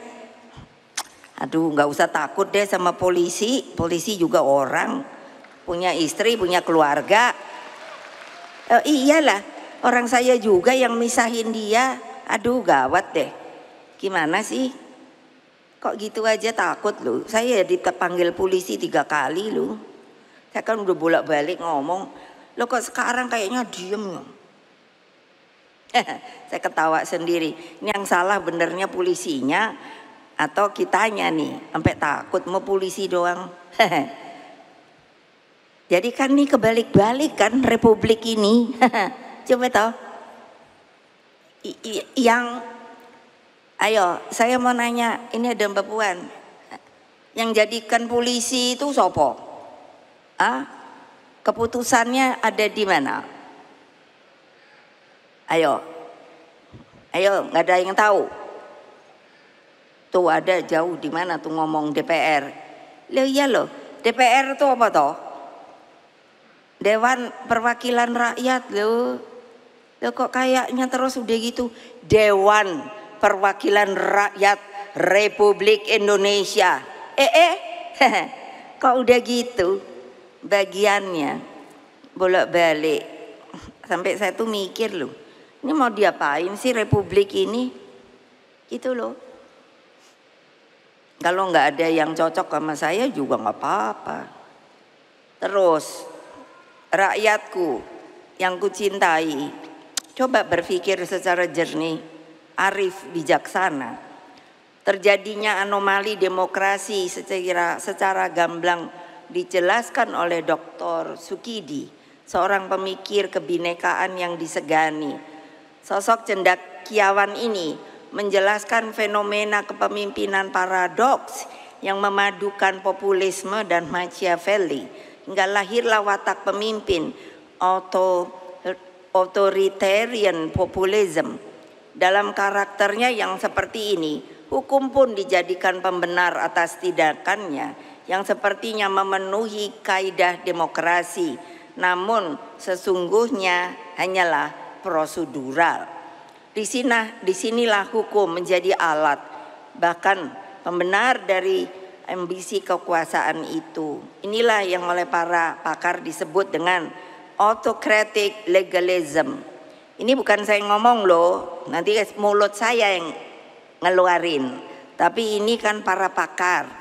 aduh nggak usah takut deh sama polisi. Polisi juga orang, punya istri, punya keluarga. Oh, iyalah, orang saya juga yang misahin dia. Aduh gawat deh, gimana sih? Kok gitu aja takut loh. Saya dipanggil polisi tiga kali loh. Saya kan udah bolak-balik ngomong, lo kok sekarang kayaknya diem. Saya ketawa sendiri. Ini yang salah benernya polisinya atau kitanya nih, sampai takut mau polisi doang. Jadi kan nih kebalik-balik kan Republik ini. Coba tahu. Yang, ayo saya mau nanya, ini ada Mbak Puan. Yang jadikan polisi itu sopo? Ah, keputusannya ada di mana? Ayo, ayo nggak ada yang tahu. Tuh ada jauh di mana tuh ngomong D P R. Loh iya loh, D P R tuh apa toh? Dewan Perwakilan Rakyat loh. Loh kok kayaknya terus udah gitu, Dewan Perwakilan Rakyat Republik Indonesia. Eh eh, kok udah gitu bagiannya bolak-balik. Sampai saya tuh mikir loh, ini mau diapain sih Republik ini? Gitu loh. Kalau nggak ada yang cocok sama saya juga nggak apa-apa. Terus rakyatku yang kucintai, coba berpikir secara jernih, arif, bijaksana. Terjadinya anomali demokrasi secara, secara gamblang dijelaskan oleh Doktor Sukidi, seorang pemikir kebinekaan yang disegani. Sosok cendakiawan ini menjelaskan fenomena kepemimpinan paradoks yang memadukan populisme dan Machiavelli, hingga lahirlah watak pemimpin auto, authoritarian populism. Dalam karakternya yang seperti ini, hukum pun dijadikan pembenar atas tindakannya yang sepertinya memenuhi kaidah demokrasi, namun sesungguhnya hanyalah prosedural. Disinilah, disinilah hukum menjadi alat, bahkan pembenar dari ambisi kekuasaan itu. Inilah yang oleh para pakar disebut dengan autocratic legalism. Ini bukan saya ngomong loh, nanti mulut saya yang ngeluarin. Tapi ini kan para pakar.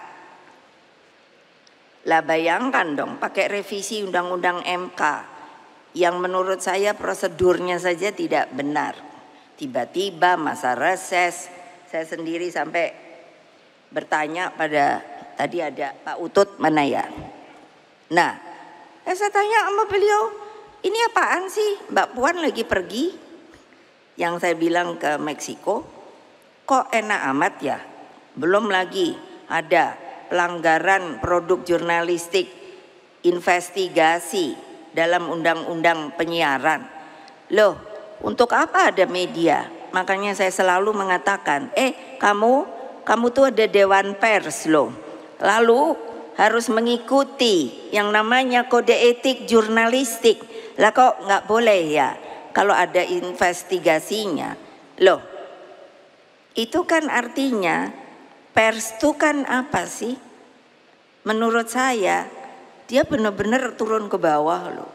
Lah bayangkan dong pakai revisi undang-undang M K yang menurut saya prosedurnya saja tidak benar. Tiba-tiba masa reses, saya sendiri sampai bertanya pada, tadi ada Pak Utut mana ya? Nah, saya tanya sama beliau, ini apaan sih Mbak Puan lagi pergi? Yang saya bilang ke Meksiko, kok enak amat ya? Belum lagi ada pelanggaran produk jurnalistik, investigasi dalam undang-undang penyiaran. Loh, untuk apa ada media? Makanya saya selalu mengatakan, eh kamu, kamu tuh ada Dewan Pers loh. Lalu harus mengikuti yang namanya kode etik jurnalistik. Lah kok nggak boleh ya kalau ada investigasinya? Loh, itu kan artinya pers itu kan apa sih? Menurut saya dia benar-benar turun ke bawah loh.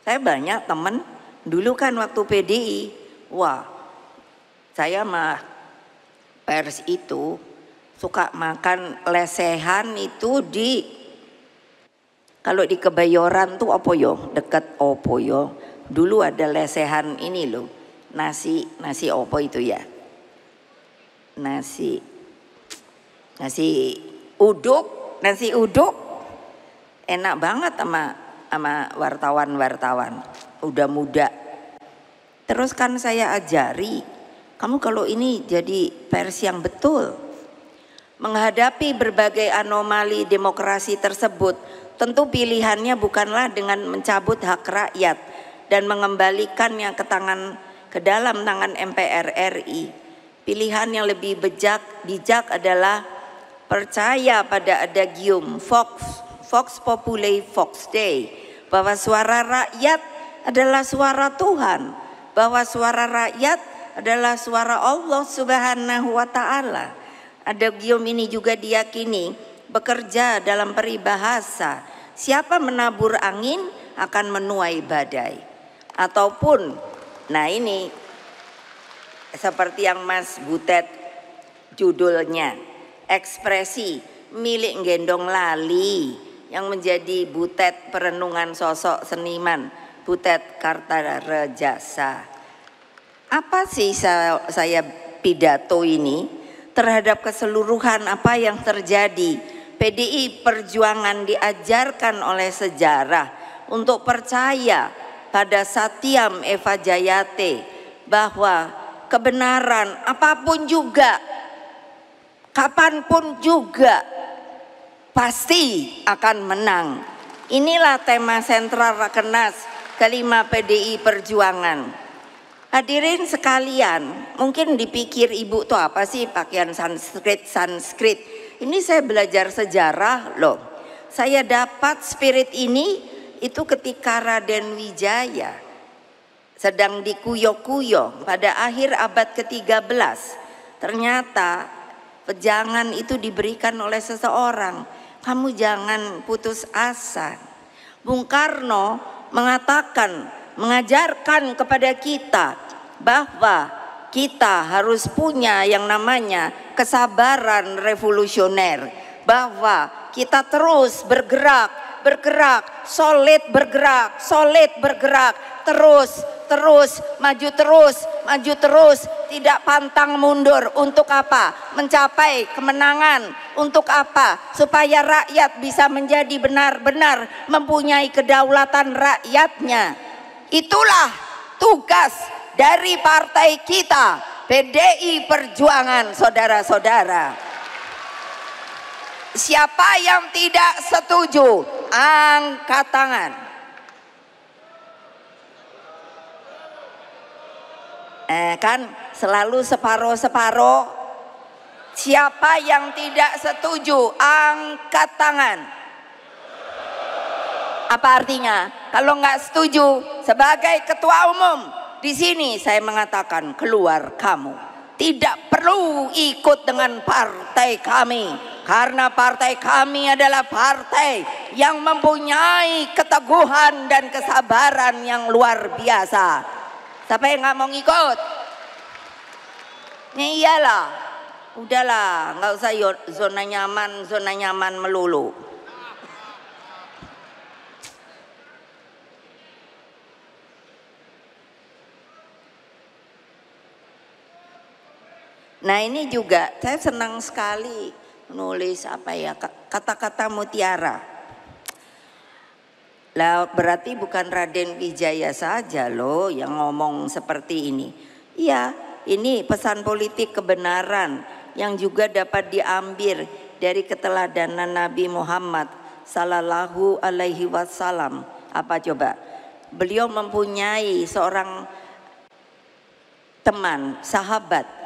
Saya banyak temen. Dulu kan waktu P D I, wah saya mah pers itu suka makan lesehan itu di, kalau di Kebayoran tuh opo yo, deket opo yo. Dulu ada lesehan ini loh, nasi, nasi opo itu ya. Nasi, nasi uduk, nasi uduk enak banget sama, sama wartawan-wartawan. Udah muda. Terus kan saya ajari, kamu kalau ini jadi pers yang betul. Menghadapi berbagai anomali demokrasi tersebut, tentu pilihannya bukanlah dengan mencabut hak rakyat dan mengembalikannya ke tangan, ke dalam tangan M P R R I. Pilihan yang lebih bijak, bijak adalah percaya pada adagium Vox, Vox Populi Vox Dei, bahwa suara rakyat adalah suara Tuhan, bahwa suara rakyat adalah suara Allah Subhanahu wa Ta'ala. Adagium ini juga diyakini bekerja dalam peribahasa, siapa menabur angin akan menuai badai. Ataupun, nah ini seperti yang Mas Butet judulnya, ekspresi milik gendong lali yang menjadi butet perenungan sosok seniman, butet Kartarejasa. Apa sih saya pidato ini terhadap keseluruhan apa yang terjadi? P D I Perjuangan diajarkan oleh sejarah untuk percaya pada Satyam Eva Jayate bahwa kebenaran apapun juga, kapanpun juga, pasti akan menang. Inilah tema sentral Rakenas kelima P D I Perjuangan. Hadirin sekalian, mungkin dipikir ibu tuh apa sih pakaian Sanskrit-Sanskrit. Ini saya belajar sejarah loh. Saya dapat spirit ini itu ketika Raden Wijaya sedang dikuyok-kuyok pada akhir abad ke tiga belas. Ternyata pejangan itu diberikan oleh seseorang. Kamu jangan putus asa. Bung Karno mengatakan, mengajarkan kepada kita bahwa kita harus punya yang namanya kesabaran revolusioner, bahwa kita terus bergerak, bergerak, solid bergerak, solid bergerak, terus, terus, maju terus, maju terus, tidak pantang mundur. Untuk apa? Mencapai kemenangan. Untuk apa? Supaya rakyat bisa menjadi benar-benar mempunyai kedaulatan rakyatnya. Itulah tugas dari partai kita, P D I Perjuangan, saudara-saudara. Siapa yang tidak setuju, angkat tangan. Eh, kan selalu separoh-separoh. Siapa yang tidak setuju, angkat tangan. Apa artinya? Kalau nggak setuju, sebagai ketua umum di sini saya mengatakan keluar kamu. Tidak perlu ikut dengan partai kami, karena partai kami adalah partai yang mempunyai keteguhan dan kesabaran yang luar biasa. Siapa yang nggak mau ngikut? Ya iyalah, udahlah, nggak usah zona nyaman, zona nyaman melulu. Nah ini juga saya senang sekali nulis apa ya, kata-kata mutiara. Lah berarti bukan Raden Wijaya saja loh yang ngomong seperti ini. Iya, ini pesan politik kebenaran yang juga dapat diambil dari keteladanan Nabi Muhammad Sallallahu Alaihi Wasallam. Apa coba? Beliau mempunyai seorang teman, sahabat.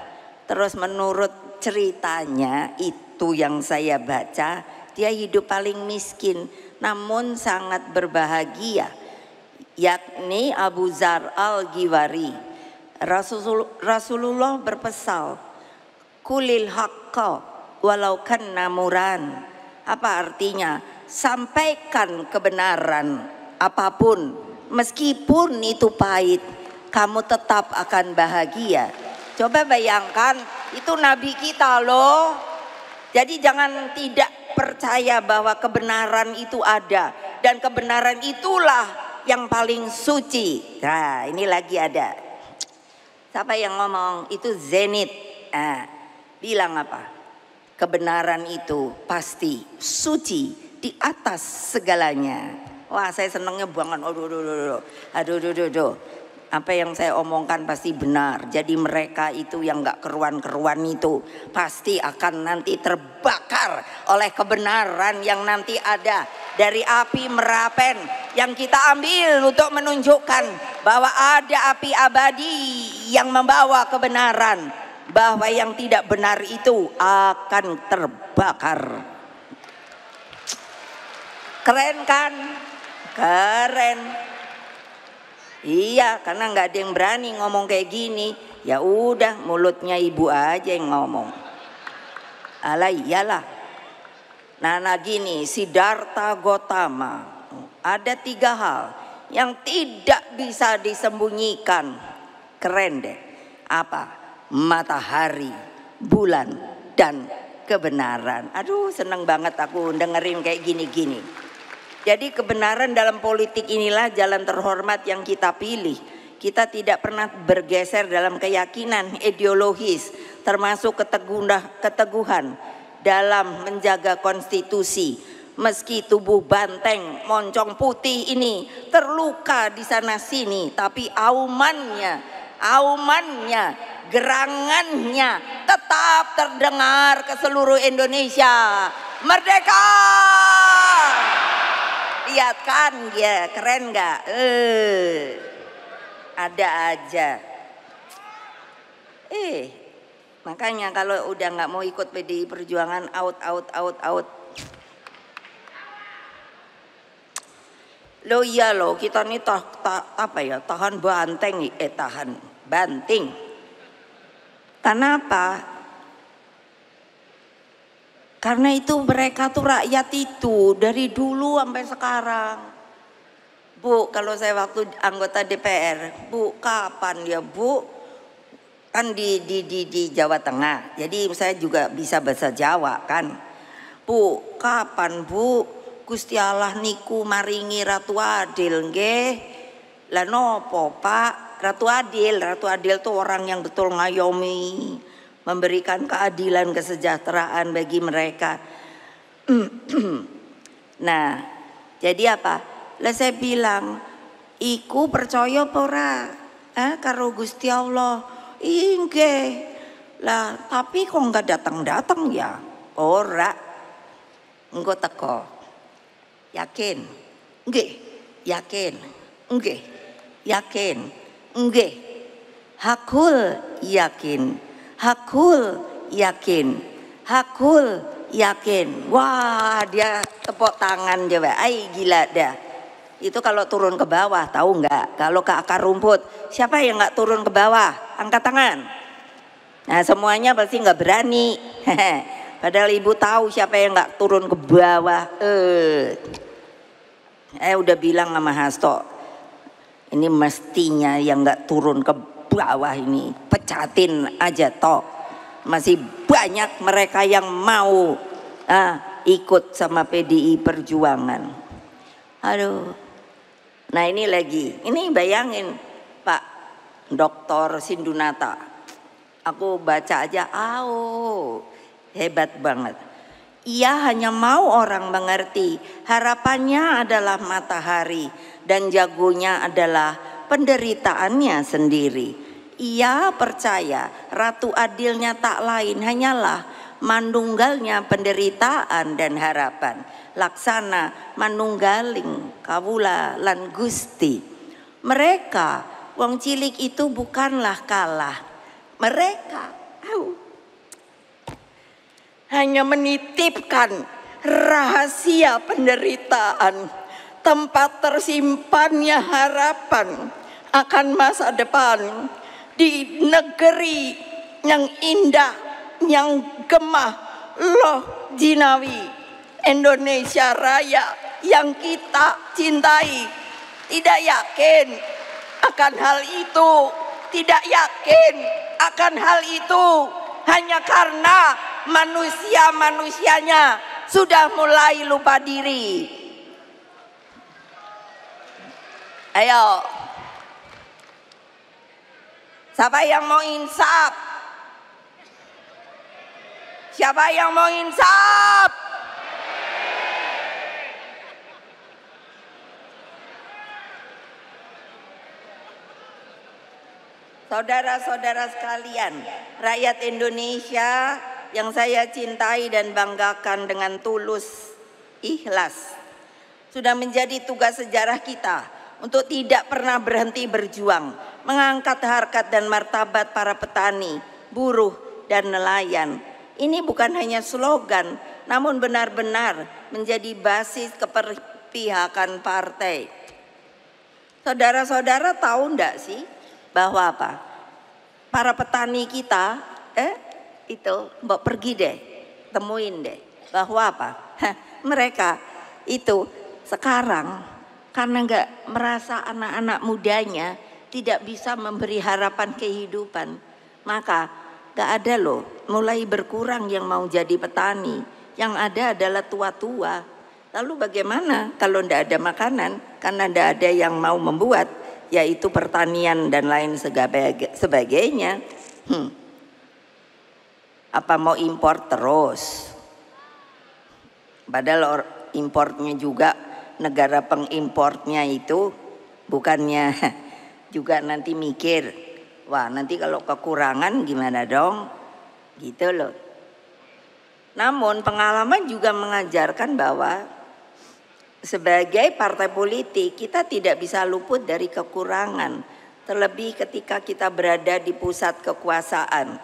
Terus menurut ceritanya itu yang saya baca, dia hidup paling miskin namun sangat berbahagia, yakni Abu Dzar Al-Ghifari. Rasulullah berpesan, kulil haqqa walau kana muran. Apa artinya? Sampaikan kebenaran apapun, meskipun itu pahit, kamu tetap akan bahagia. Coba bayangkan, itu Nabi kita loh. Jadi jangan tidak percaya bahwa kebenaran itu ada. Dan kebenaran itulah yang paling suci. Nah ini lagi ada. Siapa yang ngomong itu zenit. Nah, bilang apa? Kebenaran itu pasti suci di atas segalanya. Wah saya senangnya banget. Aduh, aduh, aduh, aduh, aduh, aduh, aduh. Apa yang saya omongkan pasti benar. Jadi mereka itu yang gak keruan-keruan itu pasti akan nanti terbakar oleh kebenaran yang nanti ada dari api Merapen yang kita ambil untuk menunjukkan bahwa ada api abadi yang membawa kebenaran, bahwa yang tidak benar itu akan terbakar. Keren kan? Keren. Iya, karena nggak ada yang berani ngomong kayak gini. Ya udah, mulutnya ibu aja yang ngomong. Alah iyalah. Nah, nah gini, Sidarta Gautama. Ada tiga hal yang tidak bisa disembunyikan. Keren deh. Apa? Matahari, bulan, dan kebenaran. Aduh, seneng banget aku dengerin kayak gini-gini. Jadi kebenaran dalam politik inilah jalan terhormat yang kita pilih. Kita tidak pernah bergeser dalam keyakinan ideologis, termasuk keteguhan dalam menjaga konstitusi. Meski tubuh banteng moncong putih ini terluka di sana sini, tapi aumannya, aumannya, gerangannya tetap terdengar ke seluruh Indonesia. Merdeka! Lihat kan, ya keren nggak? Eh, ada aja. Eh, makanya kalau udah nggak mau ikut P D I Perjuangan, out, out, out, out. Loh iya loh, kita ini ta, ta, apa ya? Tahan banteng, eh tahan banting. Karena apa? Karena itu mereka tuh rakyat itu dari dulu sampai sekarang. Bu, kalau saya waktu anggota D P R, Bu, kapan ya Bu? Kan di, di, di, di Jawa Tengah, jadi saya juga bisa bahasa Jawa kan. Bu, kapan Bu? Gusti Allah niku maringi Ratu Adil nggih. Lah nopo Pak? Ratu Adil, Ratu Adil itu orang yang betul ngayomi, memberikan keadilan, kesejahteraan bagi mereka. Nah, jadi apa? Lah saya bilang, iku percaya pora, eh, karo Gusti Allah, inggih. Lah, tapi kok nggak datang-datang ya? Ora, engko teko, yakin, nggih, yakin, nggih, yakin. Nggih, hakul yakin, hakul yakin, hakul yakin. Wah, dia tepuk tangan coba. Ai gila dah. Itu kalau turun ke bawah, tahu nggak? Kalau ke akar rumput, siapa yang nggak turun ke bawah? Angkat tangan. Nah, semuanya pasti nggak berani. Padahal ibu tahu siapa yang nggak turun ke bawah. Eh, eh udah bilang sama Hasto. Ini mestinya yang nggak turun ke bawah ini pecatin aja toh. Masih banyak mereka yang mau ah, ikut sama P D I Perjuangan. Aduh. Nah ini lagi, ini bayangin Pak Doktor Sindunata. Aku baca aja, au, hebat banget. Ia hanya mau orang mengerti, harapannya adalah matahari. Dan jagonya adalah penderitaannya sendiri. Ia percaya Ratu Adilnya tak lain hanyalah manunggalnya penderitaan dan harapan. Laksana manunggaling kawula lan Gusti. Mereka wong cilik itu bukanlah kalah. Mereka au, hanya menitipkan rahasia penderitaan. Tempat tersimpannya harapan akan masa depan di negeri yang indah, yang gemah, loh jinawi, Indonesia Raya yang kita cintai. Tidak yakin akan hal itu, tidak yakin akan hal itu hanya karena manusia-manusianya sudah mulai lupa diri. Ayo, siapa yang mau insaf? Siapa yang mau insaf? Saudara-saudara sekalian, rakyat Indonesia yang saya cintai dan banggakan dengan tulus ikhlas, sudah menjadi tugas sejarah kita untuk tidak pernah berhenti berjuang, mengangkat harkat dan martabat para petani, buruh, dan nelayan. Ini bukan hanya slogan, namun benar-benar menjadi basis keperpihakan partai. Saudara-saudara tahu enggak sih bahwa apa? Para petani kita, eh itu mbok pergi deh, temuin deh, bahwa apa? Hah, mereka itu sekarang karena nggak merasa anak-anak mudanya tidak bisa memberi harapan kehidupan. Maka nggak ada loh, mulai berkurang yang mau jadi petani. Yang ada adalah tua-tua. Lalu bagaimana kalau tidak ada makanan, karena tidak ada yang mau membuat, yaitu pertanian dan lain sebagainya. Hmm. Apa mau impor terus? Padahal importnya juga, negara pengimportnya itu bukannya juga nanti mikir, wah nanti kalau kekurangan gimana dong, gitu loh. Namun pengalaman juga mengajarkan bahwa sebagai partai politik kita tidak bisa luput dari kekurangan, terlebih ketika kita berada di pusat kekuasaan.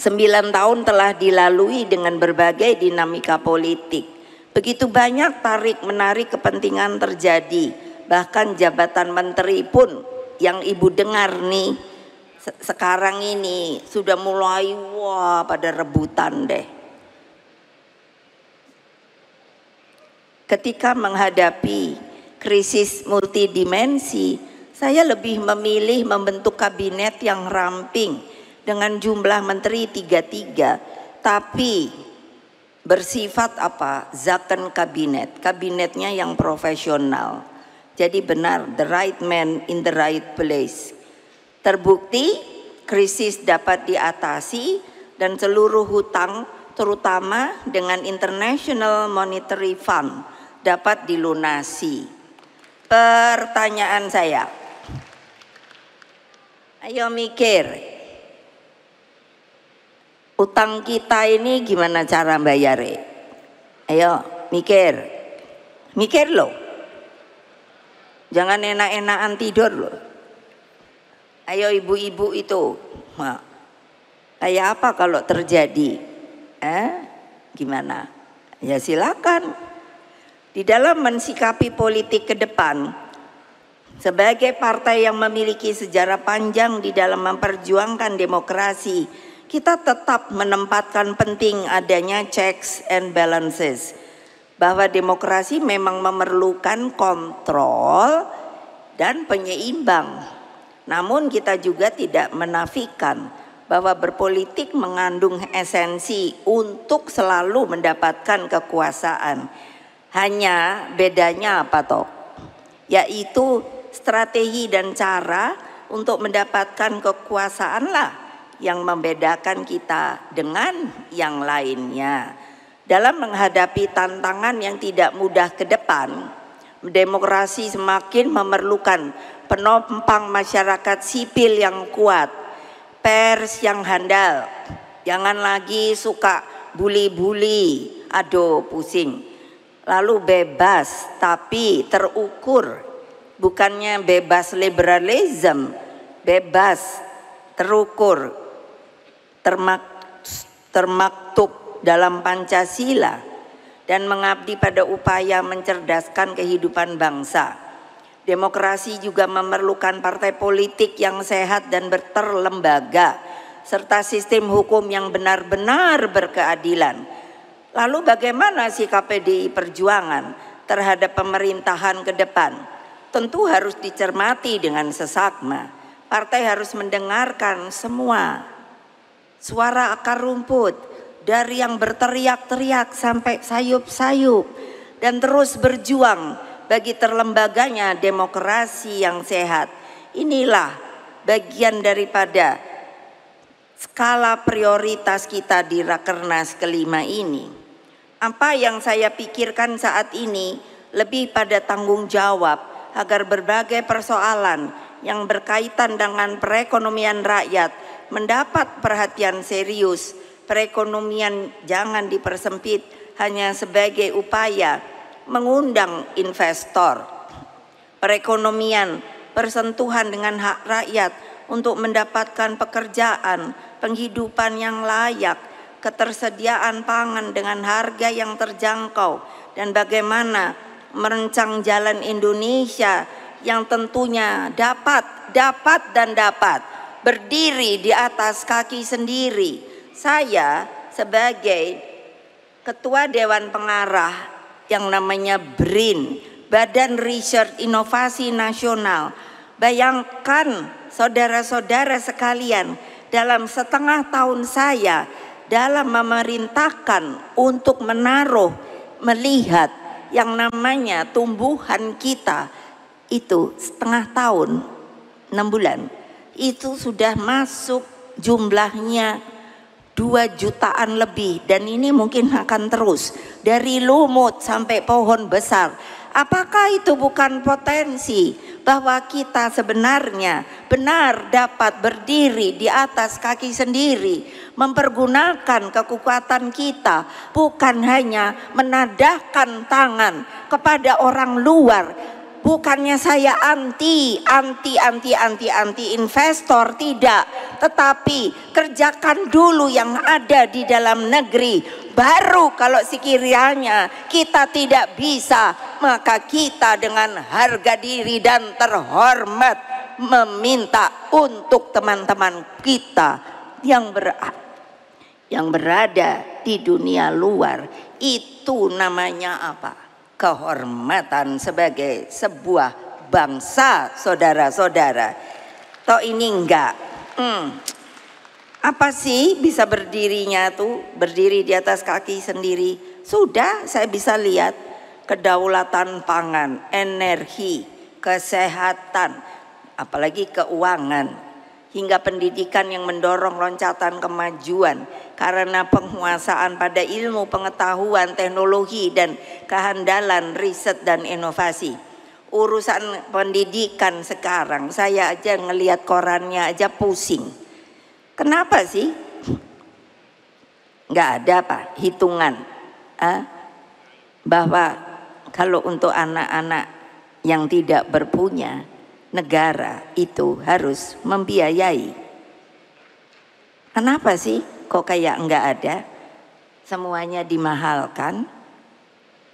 Sembilan tahun telah dilalui dengan berbagai dinamika politik. Begitu banyak tarik-menarik kepentingan terjadi. Bahkan jabatan menteri pun yang ibu dengar nih sekarang ini sudah mulai wah pada rebutan deh. Ketika menghadapi krisis multidimensi, saya lebih memilih membentuk kabinet yang ramping dengan jumlah menteri tiga puluh tiga, tapi bersifat apa? Zaken kabinet, kabinetnya yang profesional. Jadi benar, the right man in the right place. Terbukti krisis dapat diatasi dan seluruh hutang, terutama dengan International Monetary Fund, dapat dilunasi. Pertanyaan saya, ayo mikir, utang kita ini gimana cara bayar? Ayo mikir, mikir loh. Jangan enak-enakan tidur loh. Ayo ibu-ibu itu, nah, kayak apa kalau terjadi? Eh, gimana? Ya silakan. Di dalam mensikapi politik ke depan, sebagai partai yang memiliki sejarah panjang di dalam memperjuangkan demokrasi, kita tetap menempatkan penting adanya checks and balances, bahwa demokrasi memang memerlukan kontrol dan penyeimbang. Namun kita juga tidak menafikan bahwa berpolitik mengandung esensi untuk selalu mendapatkan kekuasaan. Hanya bedanya apa toh? Yaitu strategi dan cara untuk mendapatkan kekuasaan lah yang membedakan kita dengan yang lainnya. Dalam menghadapi tantangan yang tidak mudah ke depan, demokrasi semakin memerlukan penopang masyarakat sipil yang kuat, pers yang handal, jangan lagi suka bully-bully, aduh pusing. Lalu bebas tapi terukur, bukannya bebas liberalism, bebas terukur, termaktub dalam Pancasila dan mengabdi pada upaya mencerdaskan kehidupan bangsa. Demokrasi juga memerlukan partai politik yang sehat dan berterlembaga serta sistem hukum yang benar-benar berkeadilan. Lalu bagaimana sikap P D I Perjuangan terhadap pemerintahan ke depan? Tentu harus dicermati dengan sesakma. Partai harus mendengarkan semua suara akar rumput, dari yang berteriak-teriak sampai sayup-sayup, dan terus berjuang bagi terlembaganya demokrasi yang sehat. Inilah bagian daripada skala prioritas kita di Rakernas kelima ini. Apa yang saya pikirkan saat ini lebih pada tanggung jawab agar berbagai persoalan yang berkaitan dengan perekonomian rakyat mendapat perhatian serius. Perekonomian jangan dipersempit hanya sebagai upaya mengundang investor. Perekonomian bersentuhan dengan hak rakyat untuk mendapatkan pekerjaan, penghidupan yang layak, ketersediaan pangan dengan harga yang terjangkau, dan bagaimana merancang jalan Indonesia yang tentunya dapat, dapat, dan dapat berdiri di atas kaki sendiri. Saya sebagai ketua Dewan Pengarah yang namanya B R I N, Badan Riset Inovasi Nasional, bayangkan saudara-saudara sekalian, dalam setengah tahun saya dalam memerintahkan untuk menaruh melihat yang namanya tumbuhan kita itu setengah tahun, enam bulan. Itu sudah masuk jumlahnya dua jutaan lebih, dan ini mungkin akan terus dari lumut sampai pohon besar. Apakah itu bukan potensi bahwa kita sebenarnya benar dapat berdiri di atas kaki sendiri, mempergunakan kekuatan kita, bukan hanya menadahkan tangan kepada orang luar? Bukannya saya anti, anti, anti, anti, anti investor, tidak. Tetapi kerjakan dulu yang ada di dalam negeri. Baru kalau sekiranya kita tidak bisa, maka kita dengan harga diri dan terhormat meminta untuk teman-teman kita yang ber yang berada di dunia luar. Itu namanya apa? Kehormatan sebagai sebuah bangsa, saudara-saudara. Toh ini enggak. Hmm. Apa sih bisa berdirinya tuh, berdiri di atas kaki sendiri? Sudah saya bisa lihat kedaulatan pangan, energi, kesehatan, apalagi keuangan, hingga pendidikan yang mendorong loncatan kemajuan. Karena penguasaan pada ilmu, pengetahuan, teknologi, dan kehandalan riset dan inovasi. Urusan pendidikan sekarang, saya aja ngelihat korannya aja pusing. Kenapa sih? Nggak ada apa, hitungan. Eh? Bahwa kalau untuk anak-anak yang tidak berpunya, negara itu harus membiayai. Kenapa sih? Kok kayak enggak ada, semuanya dimahalkan.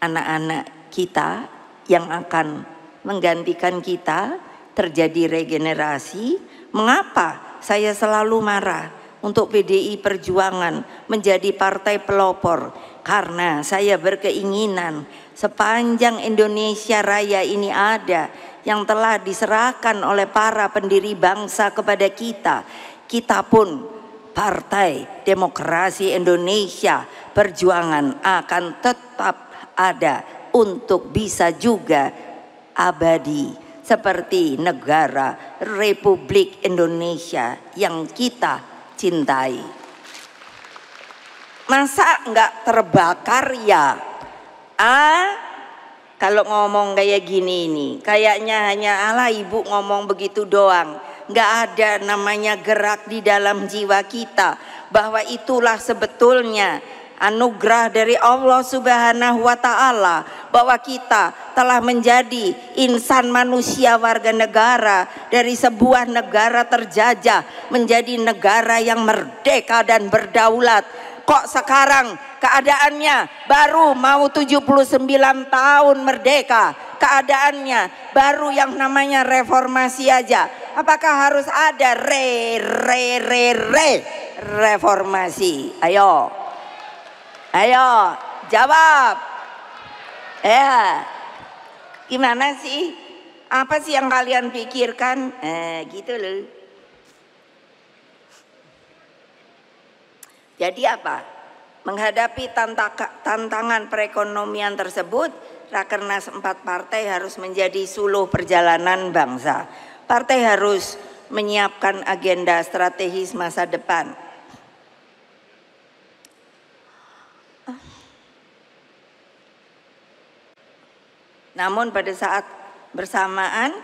Anak-anak kita yang akan menggantikan kita, terjadi regenerasi. Mengapa saya selalu marah untuk P D I Perjuangan menjadi partai pelopor? Karena saya berkeinginan sepanjang Indonesia Raya ini ada, yang telah diserahkan oleh para pendiri bangsa kepada kita, kita pun Partai Demokrasi Indonesia Perjuangan akan tetap ada untuk bisa juga abadi seperti negara Republik Indonesia yang kita cintai. Masa enggak terbakar ya? Ah, kalau ngomong kayak gini ini, kayaknya hanya ala ibu ngomong begitu doang. Nggak ada namanya gerak di dalam jiwa kita, bahwa itulah sebetulnya anugerah dari Allah Subhanahu wa Ta'ala, bahwa kita telah menjadi insan manusia warga negara dari sebuah negara terjajah menjadi negara yang merdeka dan berdaulat. Kok sekarang keadaannya baru mau tujuh puluh sembilan tahun merdeka, keadaannya baru yang namanya reformasi aja. Apakah harus ada re re re re reformasi? Ayo, ayo jawab. Ya, gimana sih? Apa sih yang kalian pikirkan? Eh, gitu loh. Jadi apa? Menghadapi tantangan perekonomian tersebut, Rakernas empat partai harus menjadi suluh perjalanan bangsa. Partai harus menyiapkan agenda strategis masa depan. Namun pada saat bersamaan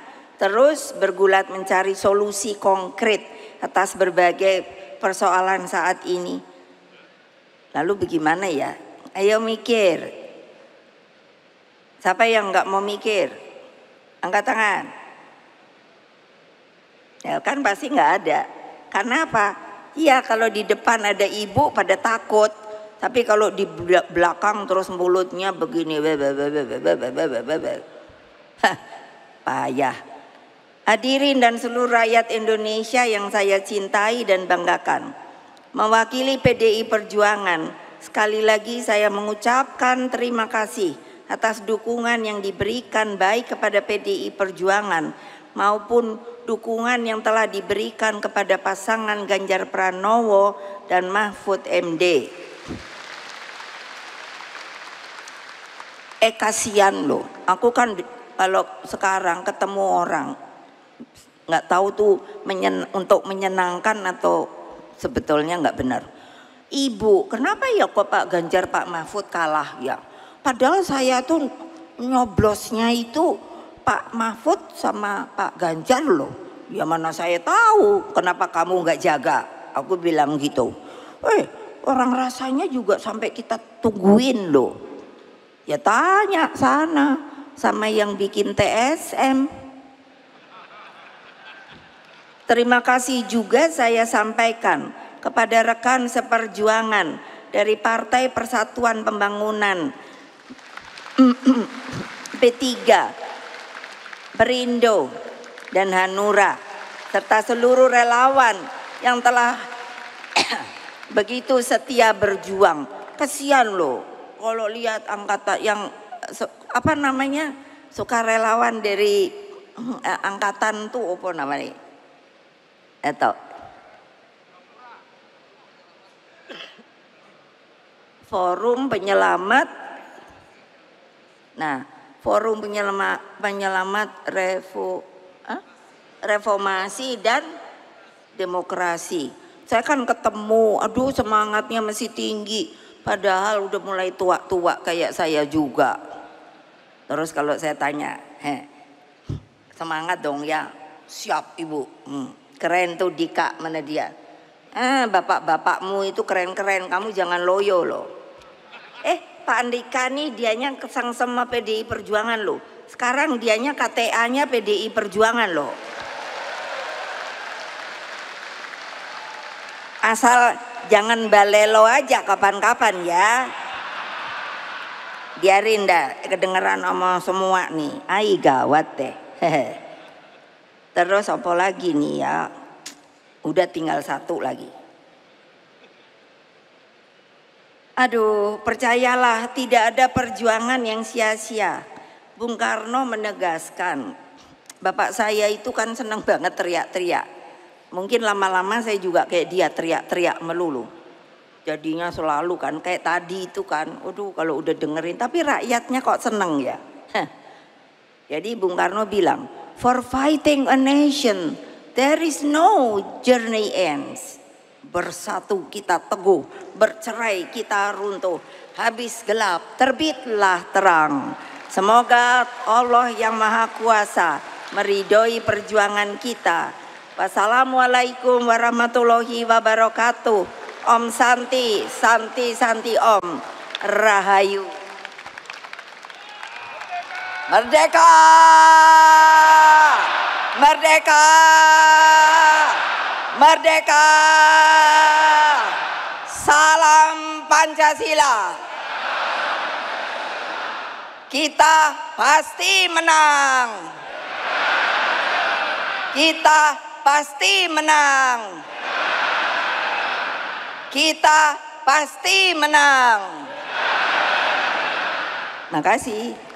terus bergulat mencari solusi konkret atas berbagai persoalan saat ini. Lalu bagaimana ya? Ayo mikir. Siapa yang nggak mau mikir? Angkat tangan. Ya kan pasti nggak ada. Karena apa? Iya, kalau di depan ada ibu pada takut. Tapi kalau di belakang terus mulutnya begini. Hah, payah. Hadirin dan seluruh rakyat Indonesia yang saya cintai dan banggakan. Mewakili P D I Perjuangan, sekali lagi saya mengucapkan terima kasih atas dukungan yang diberikan baik kepada P D I Perjuangan maupun dukungan yang telah diberikan kepada pasangan Ganjar Pranowo dan Mahfud M D. eh kasihan loh, aku kan kalau sekarang ketemu orang nggak tahu tuh menyen, untuk menyenangkan atau sebetulnya nggak benar. Ibu, kenapa ya kok Pak Ganjar, Pak Mahfud kalah ya? Padahal saya tuh nyoblosnya itu Pak Mahfud sama Pak Ganjar loh. Ya mana saya tahu kenapa kamu nggak jaga? Aku bilang gitu. Eh, orang rasanya juga sampai kita tungguin loh. Ya tanya sana sama yang bikin T S M. Terima kasih juga saya sampaikan kepada rekan seperjuangan dari Partai Persatuan Pembangunan P tiga, Perindo, dan Hanura, serta seluruh relawan yang telah begitu setia berjuang. Kesian loh, kalau lihat angkatan yang apa namanya sukarelawan dari eh, angkatan tuh apa namanya? Atau Forum Penyelamat, nah Forum Penyelamat, penyelamat Revo, eh? Reformasi dan Demokrasi. Saya kan ketemu, aduh semangatnya masih tinggi, padahal udah mulai tua-tua kayak saya juga. Terus kalau saya tanya, he, semangat dong ya, siap ibu, hmm, keren tuh Dika, mana dia? Ah bapak-bapakmu itu keren-keren, kamu jangan loyo loh. Eh Pak Andika nih dianya kesengsema P D I Perjuangan loh. Sekarang dianya K T A-nya P D I Perjuangan loh. Asal jangan balelo aja kapan-kapan ya. Biarin dah kedengeran sama semua nih. Ai gawat deh. Terus apa lagi nih ya. Udah tinggal satu lagi. Aduh, percayalah tidak ada perjuangan yang sia-sia. Bung Karno menegaskan, bapak saya itu kan seneng banget teriak-teriak. Mungkin lama-lama saya juga kayak dia teriak-teriak melulu. Jadinya selalu kan, kayak tadi itu kan, aduh kalau udah dengerin, tapi rakyatnya kok seneng ya. Heh. Jadi Bung Karno bilang, for fighting a nation, there is no journey ends. Bersatu kita teguh, bercerai kita runtuh, habis gelap terbitlah terang. Semoga Allah yang Maha Kuasa meridhoi perjuangan kita. Wassalamualaikum warahmatullahi wabarakatuh. Om Santi, Santi, Santi Om. Rahayu. Merdeka! Merdeka! Merdeka! Salam Pancasila. Kita pasti menang. Kita pasti menang. Kita pasti menang. Makasih.